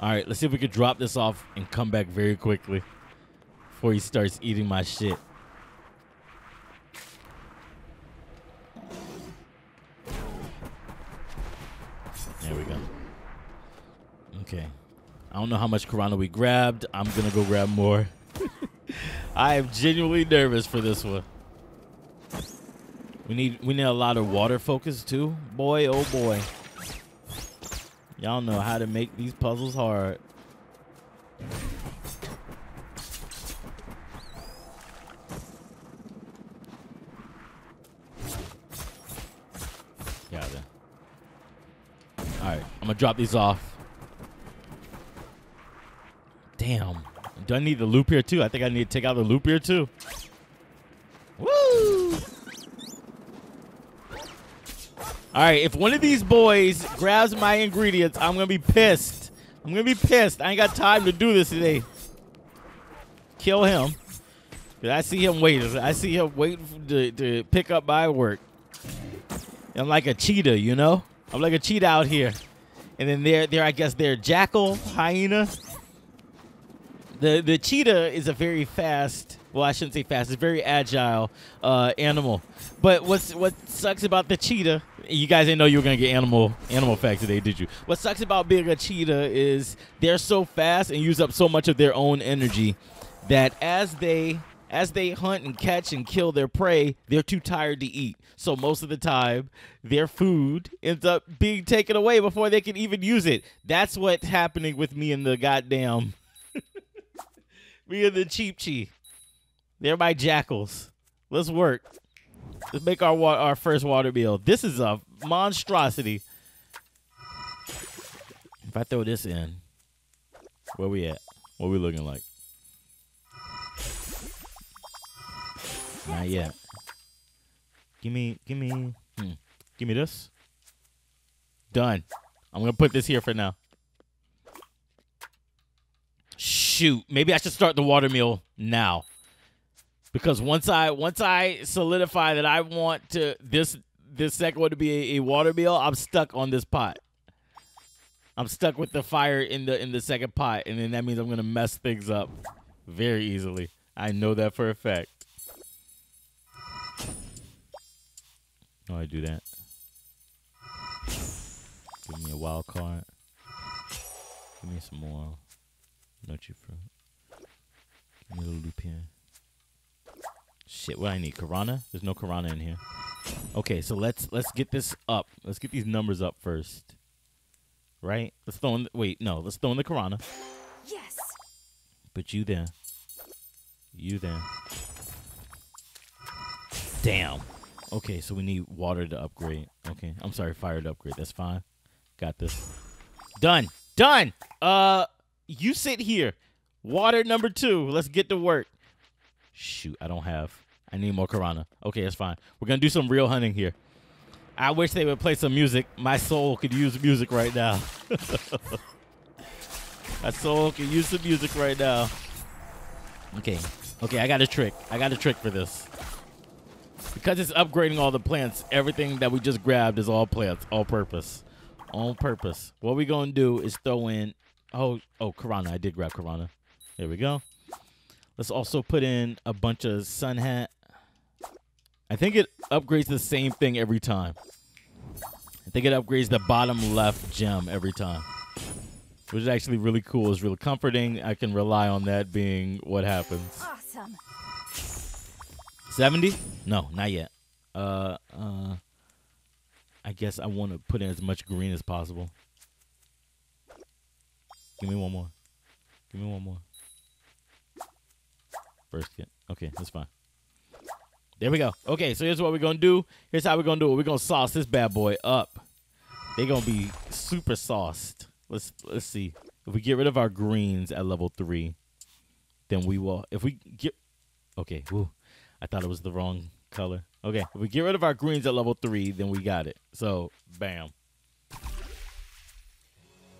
All right, let's see if we could drop this off and come back very quickly before he starts eating my shit. There we go. Okay. I don't know how much Karana we grabbed. I'm going to go grab more. I am genuinely nervous for this one. We need we need a lot of water focus, too. Boy, oh, boy. Y'all know how to make these puzzles hard. I'm gonna drop these off. Damn. Do I need the loop here too? I think I need to take out the loop here too. Woo! Alright, if one of these boys grabs my ingredients, I'm gonna be pissed. I'm gonna be pissed. I ain't got time to do this today. Kill him. I see him waiting. I see him waiting to, to pick up my work. I'm like a cheetah, you know? I'm like a cheetah out here. And then there, there, I guess they're jackal, hyena. The the cheetah is a very fast, well, I shouldn't say fast, it's a very agile uh, animal. But what's what sucks about the cheetah, you guys didn't know you were gonna get animal animal facts today, did you? What sucks about being a cheetah is they're so fast and use up so much of their own energy that as they as they hunt and catch and kill their prey, they're too tired to eat. So most of the time, their food ends up being taken away before they can even use it. That's what's happening with me and the goddamn, me and the Cheepchi. They're my jackals. Let's work. Let's make our wa our first water meal. This is a monstrosity. If I throw this in, where we at? What we looking like? Not yet. Give me, give me, hmm. give me this. Done. I'm going to put this here for now. Shoot. Maybe I should start the water meal now. Because once I once I solidify that I want to this this second one to be a, a water meal, I'm stuck on this pot. I'm stuck with the fire in the in the second pot, and then that means I'm going to mess things up very easily. I know that for a fact. Oh, I do that. Give me a wild card. Give me some more nutty fruit. Give me a little loop here. Shit, what do I need? Karana? There's no Karana in here. Okay, so let's let's get this up. Let's get these numbers up first. Right? Let's throw in the, wait, no, let's throw in the Karana. Yes. But you there. You there. Damn. Okay, so we need water to upgrade. Okay, I'm sorry, fire to upgrade. That's fine. Got this. Done. Done. Uh, you sit here. Water number two. Let's get to work. Shoot, I don't have. I need more Karana. Okay, that's fine. We're going to do some real hunting here. I wish they would play some music. My soul could use music right now. My soul could use some music right now. Okay. Okay, I got a trick. I got a trick for this. Because it's upgrading all the plants, everything that we just grabbed is all plants, all purpose. On purpose. What we gonna do is throw in... Oh, oh, Karana. I did grab Karana. There we go. Let's also put in a bunch of Sun Hat. I think it upgrades the same thing every time. I think it upgrades the bottom left gem every time, which is actually really cool. It's really comforting. I can rely on that being what happens. Awesome. seventy? No, not yet. Uh, uh, I guess I want to put in as much green as possible. Give me one more. Give me one more. Brisket. Okay, that's fine. There we go. Okay, so here's what we're going to do. Here's how we're going to do it. We're going to sauce this bad boy up. They're going to be super sauced. Let's let's see. If we get rid of our greens at level three, then we will. If we get... Okay, woo. I thought it was the wrong color. Okay, if we get rid of our greens at level three, then we got it. So, bam.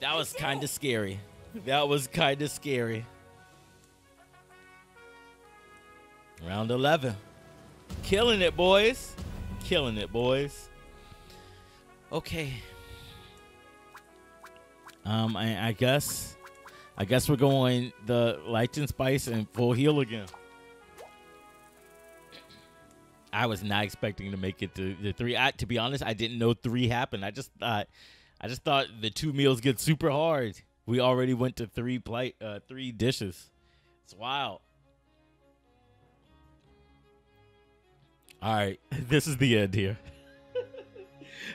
That was kind of scary. That was kind of scary. Round eleven. Killing it, boys. Killing it, boys. Okay. Um, I, I guess, I guess we're going the light and spice and full heal again. I was not expecting to make it to the three. I, to be honest, I didn't know three happened. I just thought, I just thought the two meals get super hard. We already went to three plate, uh, three dishes. It's wild. All right, this is the end here.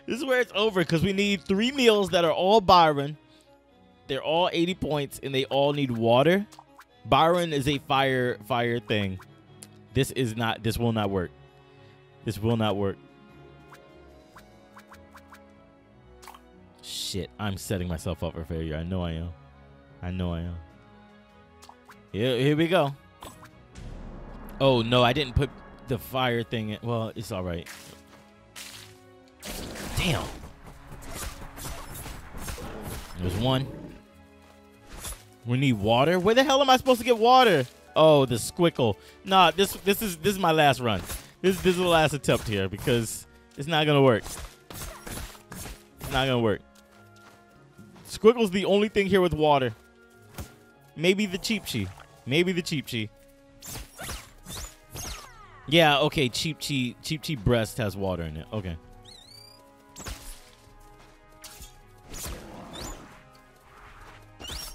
This is where it's over because we need three meals that are all Byron. They're all eighty points and they all need water. Byron is a fire fire thing. This is not. This will not work. This will not work. Shit, I'm setting myself up for failure. I know I am. I know I am. Here, here we go. Oh no, I didn't put the fire thing in. Well, it's all right. Damn. There's one. We need water. Where the hell am I supposed to get water? Oh, the squickle. Nah, this this is this is my last run. This this is the last attempt here because it's not gonna work. It's not gonna work. Squiggle's the only thing here with water. Maybe the Cheepchi. Maybe the Cheepchi. Yeah, okay, Cheepchi Cheepchi breast has water in it. Okay.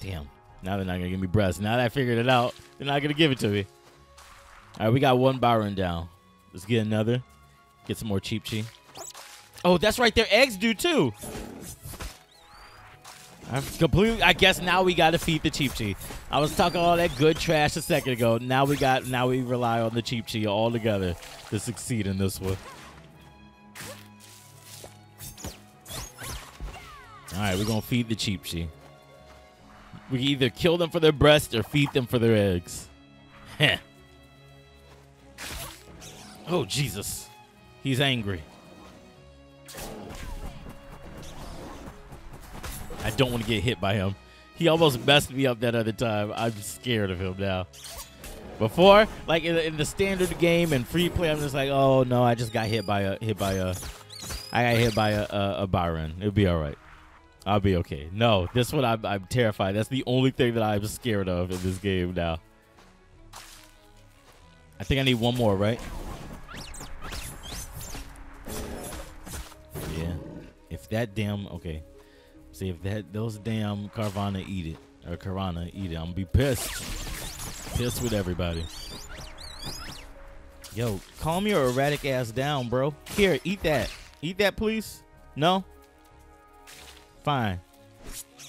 Damn. Now they're not gonna give me breast. Now that I figured it out, they're not gonna give it to me. Alright, we got one Byron down. Let's get another. Get some more Cheepchi. Oh, that's right, their eggs do too. I've completely I guess now we gotta feed the Cheepchi. I was talking all that good trash a second ago. Now we got now we rely on the Cheepchi all together to succeed in this one. Alright, we're gonna feed the Cheepchi. We can either kill them for their breast or feed them for their eggs. Heh. Oh, Jesus. He's angry. I don't want to get hit by him. He almost messed me up that other time. I'm scared of him now. Before, like in, in the standard game and free play, I'm just like, oh, no, I just got hit by a, hit by a, I got hit by a, a, a Byron. It'll be all right. I'll be okay. No, this one I'm, I'm terrified. That's the only thing that I'm scared of in this game now. I think I need one more, right? Yeah. If that damn... Okay. See, if that those damn Carvana eat it, or Karana eat it, I'm going to be pissed. Pissed with everybody. Yo, calm your erratic ass down, bro. Here, eat that. Eat that, please. No? Fine.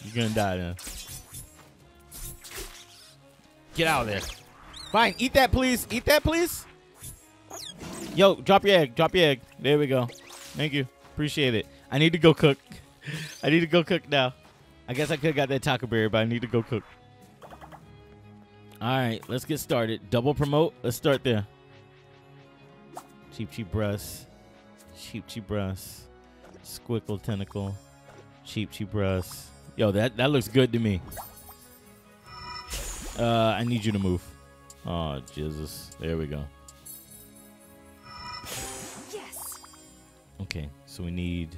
You're going to die then. Get out of there. Fine. Eat that, please. Eat that, please. Yo, drop your egg. Drop your egg. There we go. Thank you. Appreciate it. I need to go cook. I need to go cook now. I guess I could have got that taco berry, but I need to go cook. All right. Let's get started. Double promote. Let's start there. Cheep, cheep breasts. Cheep, cheep breasts. Squickle tentacle. Cheep, cheep breasts. Yo, that, that looks good to me. Uh, I need you to move. Oh, Jesus. There we go. Yes. Okay, so we need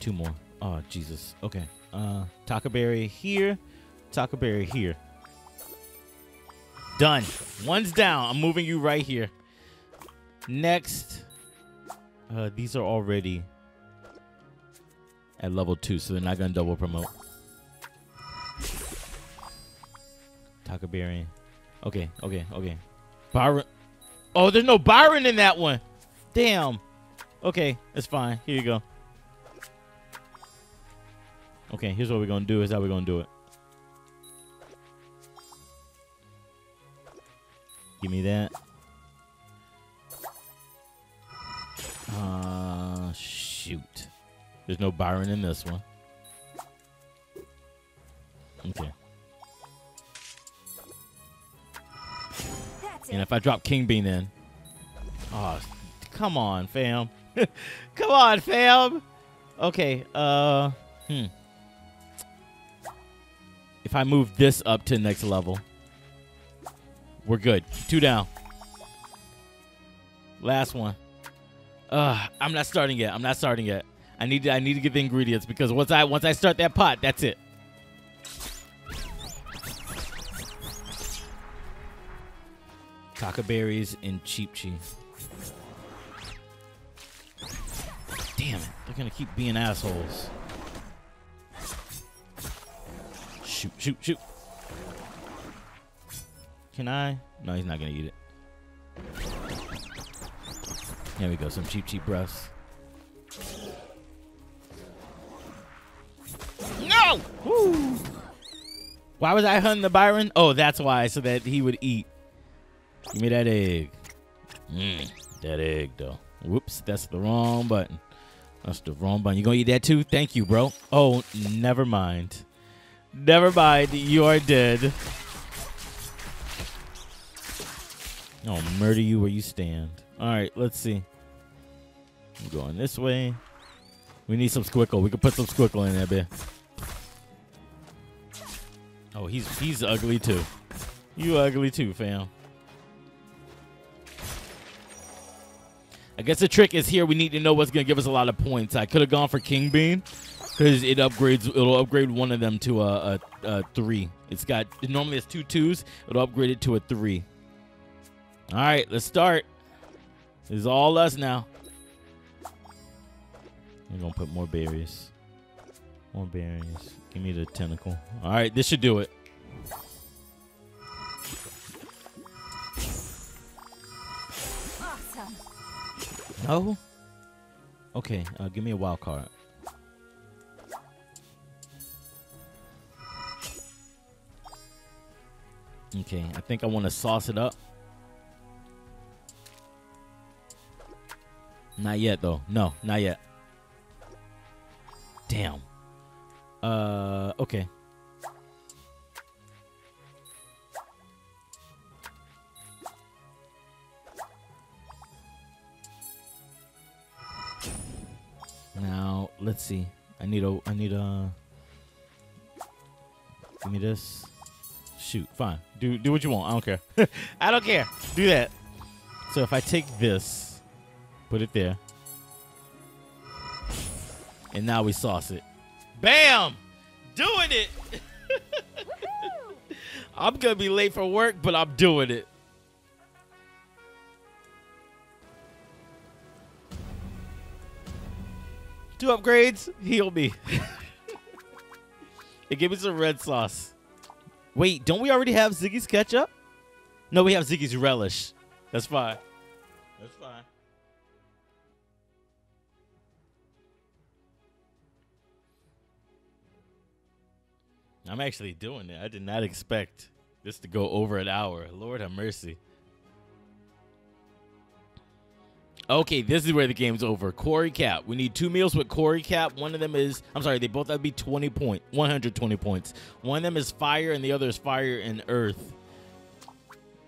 two more. Oh, Jesus. Okay. Uh, Takeberry here. Takeberry here. Done. One's down. I'm moving you right here. Next. Uh, these are already at level two, so they're not going to double promote. Takeberry. Okay, okay, okay. Byron. Oh, there's no Byron in that one. Damn. Okay, it's fine. Here you go. Okay, here's what we're going to do. Is how we're going to do it. Give me that. Uh, shoot. There's no Byron in this one. Okay. And if I drop King Bean in. Oh, come on, fam. Come on, fam. Okay. Uh, hmm. If I move this up to the next level, we're good. Two down. Last one. Uh, I'm not starting yet. I'm not starting yet. I need to, I need to get the ingredients, because once I once I start that pot, that's it. Takeberries and Cheep Cheep. Damn it. They're going to keep being assholes. Shoot, shoot, shoot. Can I? No, he's not going to eat it. There we go. Some Cheep Cheep breaths. No! Woo! Why was I hunting the Byron? Oh, that's why. So that he would eat. Give me that egg. Mm, that egg, though. Whoops, that's the wrong button. That's the wrong button. You gonna eat that too? Thank you, bro. Oh, never mind. Never mind. You are dead. I'll murder you where you stand. All right, let's see. I'm going this way. We need some squickle. We can put some squickle in there, babe. Oh, he's he's ugly too. You ugly too, fam. I guess the trick is here. We need to know what's going to give us a lot of points. I could have gone for King Bean because it upgrades. It'll upgrade one of them to a, a, a three. It's got it normally it's two twos. It'll upgrade it to a three. All right, let's start. This is all us now. We're gonna put more berries. More berries. Give me the tentacle. All right, this should do it. No? Okay, uh, give me a wild card. Okay, I think I want to sauce it up. Not yet, though. No, not yet. Damn. Uh, okay. Now let's see. I need a. I need a. Give me this. Shoot. Fine. Do do what you want. I don't care. I don't care. Do that. So if I take this, put it there, and now we sauce it. Bam! Doing it. I'm gonna be late for work, but I'm doing it. Two upgrades, heal me. It gave me some red sauce. Wait, don't we already have Ziggy's ketchup? No, we have Ziggy's relish. That's fine. That's fine. I'm actually doing it. I did not expect this to go over an hour. Lord have mercy. Okay, this is where the game's over. Corey Cap. We need two meals with Corey Cap. One of them is, I'm sorry, they both have to be twenty point, one hundred twenty points. One of them is fire and the other is fire and earth.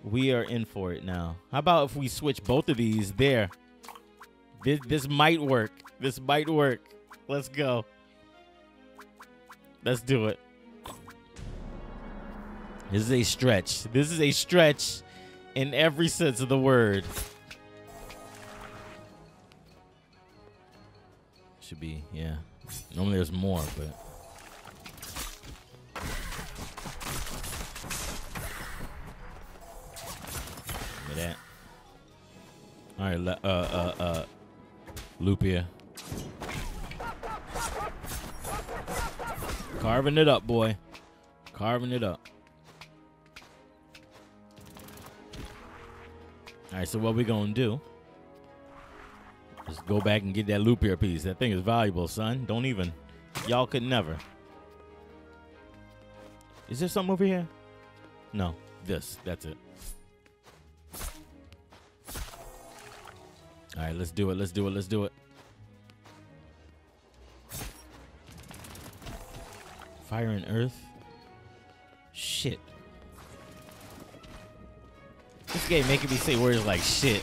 We are in for it now. How about if we switch both of these there? This, this might work. This might work. Let's go. Let's do it. This is a stretch. This is a stretch in every sense of the word. Should be, yeah, Normally there's more, but... that. All right, uh, uh, uh, Lupia. Carving it up, boy. Carving it up. All right, so what we gonna do is go back and get that Lupia piece. That thing is valuable, son. Don't even. Y'all could never. Is there something over here? No, this. That's it. All right, let's do it, let's do it, let's do it. Fire and earth. Shit. This game making me say words like shit.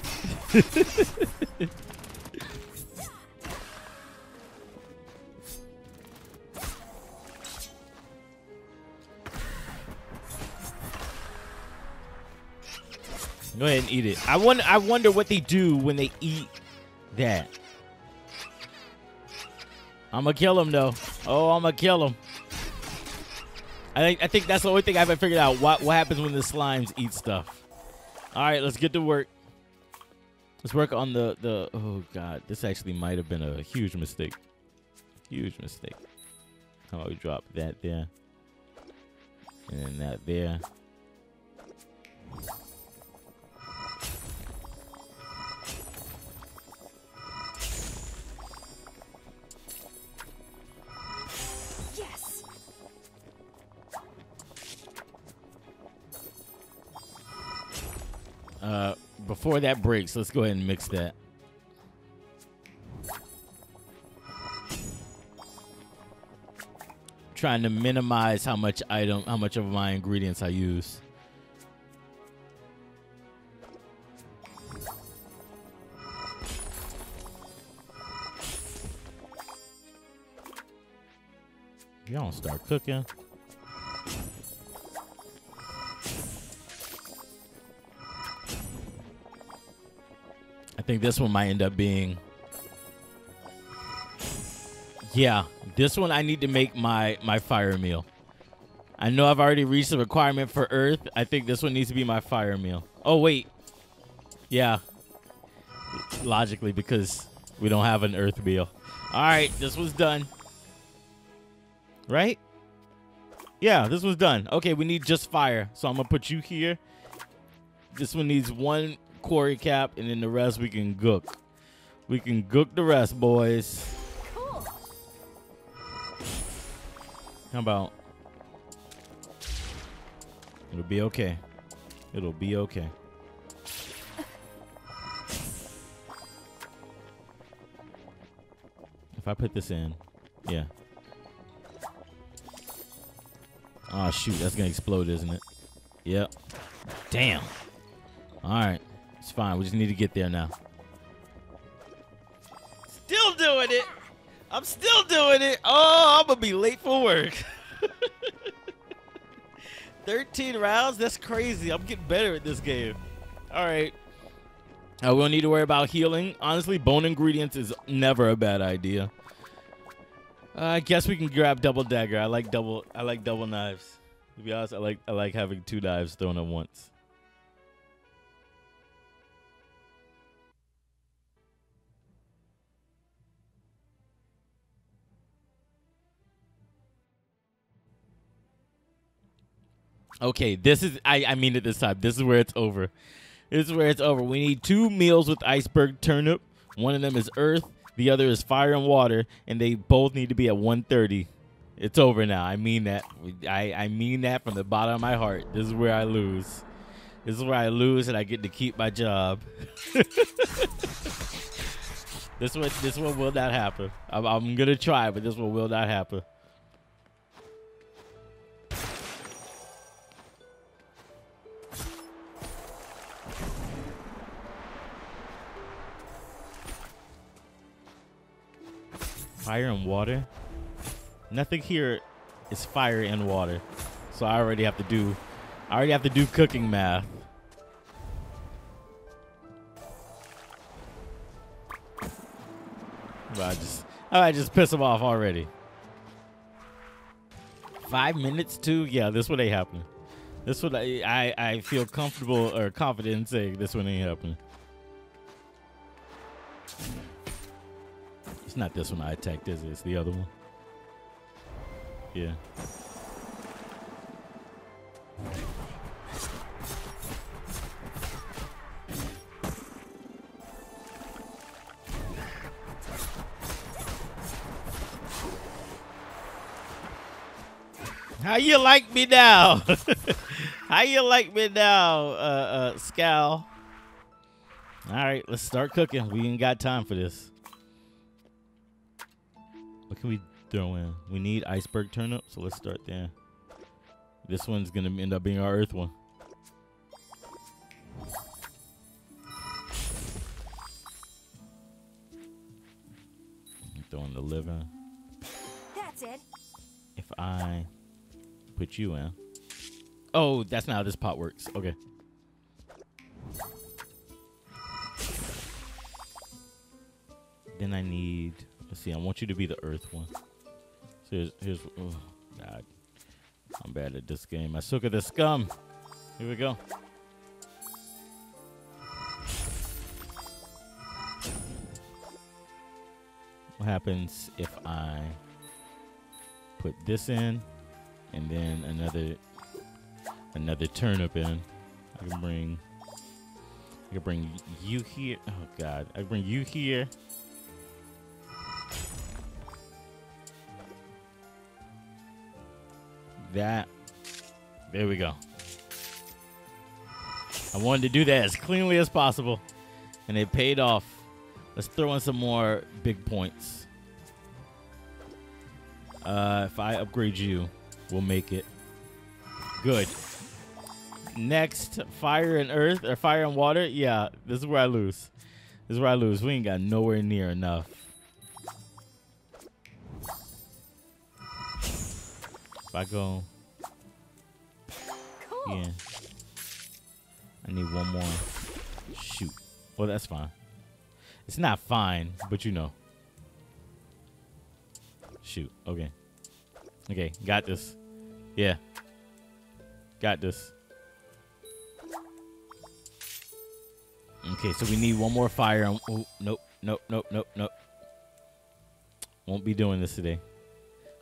Go ahead and eat it. I wonder, I wonder what they do when they eat that. I'ma kill him though. Oh, I'ma kill him. I think I think that's the only thing I haven't figured out. What what happens when the slimes eat stuff? All right, let's get to work. Let's work on the the. Oh God, this actually might have been a huge mistake. Huge mistake. How about we drop that there, and then that there. Uh, before that breaks, let's go ahead and mix that. Trying to minimize how much item, how much of my ingredients I use. Y'all don't start cooking. I think this one might end up being, yeah, this one I need to make my my fire meal. I know I've already reached the requirement for earth. I think this one needs to be my fire meal. Oh wait, yeah, logically, because we don't have an earth meal. All right, this was done, right? Yeah, this was done. Okay, we need just fire, so I'm gonna put you here. This one needs one quarry cap, and then the rest we can cook. We can cook the rest, boys. Cool. How about? It'll be okay. It'll be okay. If I put this in, yeah. Oh shoot, that's gonna explode, isn't it? Yep. Damn. All right. It's fine. We just need to get there now. Still doing it. I'm still doing it. Oh, I'm going to be late for work. thirteen rounds? That's crazy. I'm getting better at this game. All right. I won't need to worry about healing. Honestly, bone ingredients is never a bad idea. Uh, I guess we can grab double dagger. I like double I like double knives. To be honest, I like I like having two knives thrown at once. Okay, this is, I, I mean it this time. This is where it's over. This is where it's over. We need two meals with iceberg turnip. One of them is earth. The other is fire and water. And they both need to be at one thirty. It's over now. I mean that. I, I mean that from the bottom of my heart. This is where I lose. This is where I lose and I get to keep my job. This one, this one will not happen. I'm, I'm going to try, but this one will not happen. Fire and water? Nothing here is fire and water. So I already have to do I already have to do cooking math. But I just All right, just piss them off already. Five minutes to, yeah, this one ain't happening. This one, I, I, I feel comfortable or confident in saying this one ain't happening. It's not this one I attacked, is it? It's the other one. Yeah. How you like me now? How you like me now, uh, uh, Scowl? All right, let's start cooking. We ain't got time for this. What can we throw in? We need iceberg turnip, so let's start there. This one's going to end up being our earth one. Throw in the liver. That's it. If I... put you in. Oh, that's not how this pot works. Okay. Then I need, let's see, I want you to be the earth one. So here's, here's oh, God. I'm bad at this game. I suck at the scum. Here we go. What happens if I put this in? And then another another turnip in. I can bring I can bring you here. Oh God. I can bring you here. That. There we go. I wanted to do that as cleanly as possible. And it paid off. Let's throw in some more big points. Uh, if I upgrade you. We'll make it good. Next, fire and earth or fire and water. Yeah, this is where I lose. This is where I lose. We ain't got nowhere near enough. If I go, cool. Yeah, I need one more. Shoot. Well, that's fine. It's not fine, but you know. Shoot. Okay. Okay, got this. Yeah. Got this. Okay, so we need one more fire. Oh, nope, nope, nope, nope, nope. Won't be doing this today.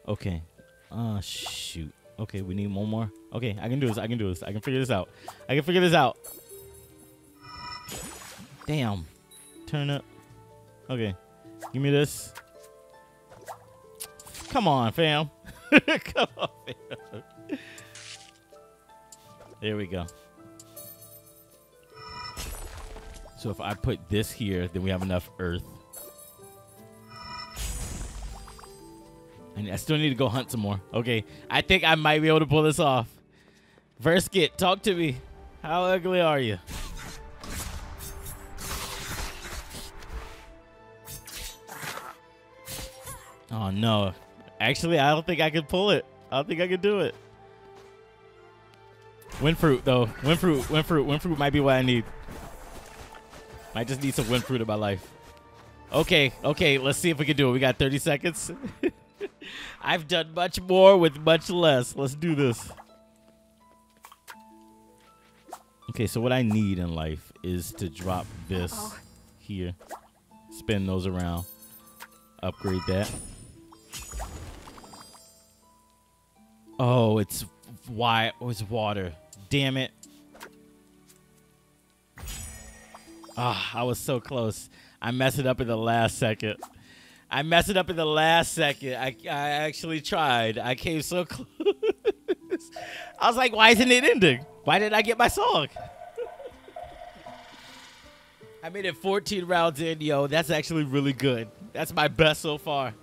Okay. Oh, shoot. Okay, we need one more. Okay, I can do this. I can do this. I can figure this out. I can figure this out. Damn. Turn up. Okay. Give me this. Come on, fam. Come on, man. There we go. So if I put this here, then we have enough earth. And I still need to go hunt some more. Okay, I think I might be able to pull this off. Verskit, talk to me. How ugly are you? Oh, no. Actually, I don't think I can pull it. I don't think I can do it. Wind fruit, though. Wind fruit, wind fruit, wind fruit might be what I need. Might just need some wind fruit in my life. Okay, okay, let's see if we can do it. We got thirty seconds. I've done much more with much less. Let's do this. Okay, so what I need in life is to drop this Uh-oh. here. Spin those around. Upgrade that. Oh, it's why it was water. Damn it. Ah, oh, I was so close. I messed it up in the last second. I messed it up in the last second. I, I actually tried. I came so close. I was like, why isn't it ending? Why didn't I get my song? I made it fourteen rounds in, yo. That's actually really good. That's my best so far.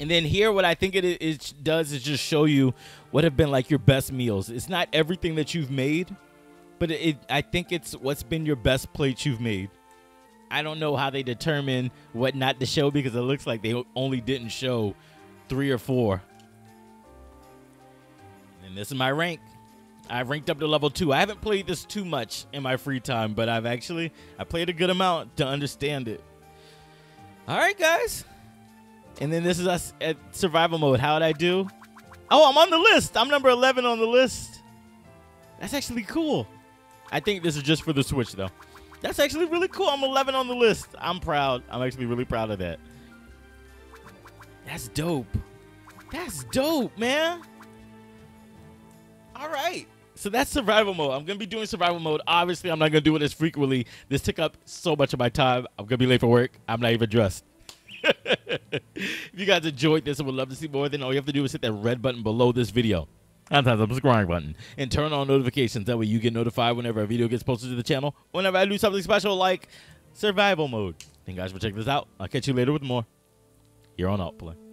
And then here, what I think it, it does is just show you what have been like your best meals. It's not everything that you've made, but it, it, I think it's what's been your best plate you've made. I don't know how they determine what not to show because it looks like they only didn't show three or four. And this is my rank. I ranked up to level two. I haven't played this too much in my free time, but I've actually I played a good amount to understand it. All right, guys. And then this is us at survival mode. How'd I do? Oh, I'm on the list. I'm number eleven on the list. That's actually cool. I think this is just for the Switch, though. That's actually really cool. I'm eleven on the list. I'm proud. I'm actually really proud of that. That's dope. That's dope, man. All right. So that's survival mode. I'm going to be doing survival mode. Obviously, I'm not going to do it as frequently. This took up so much of my time. I'm going to be late for work. I'm not even dressed. If you guys enjoyed this and would love to see more, then all you have to do is hit that red button below this video. Sometimes I'm subscribing button and turn on notifications. That way you get notified whenever a video gets posted to the channel. Whenever I do something special like survival mode. Thank you guys for checking this out. I'll catch you later with more. You're on Alt Play.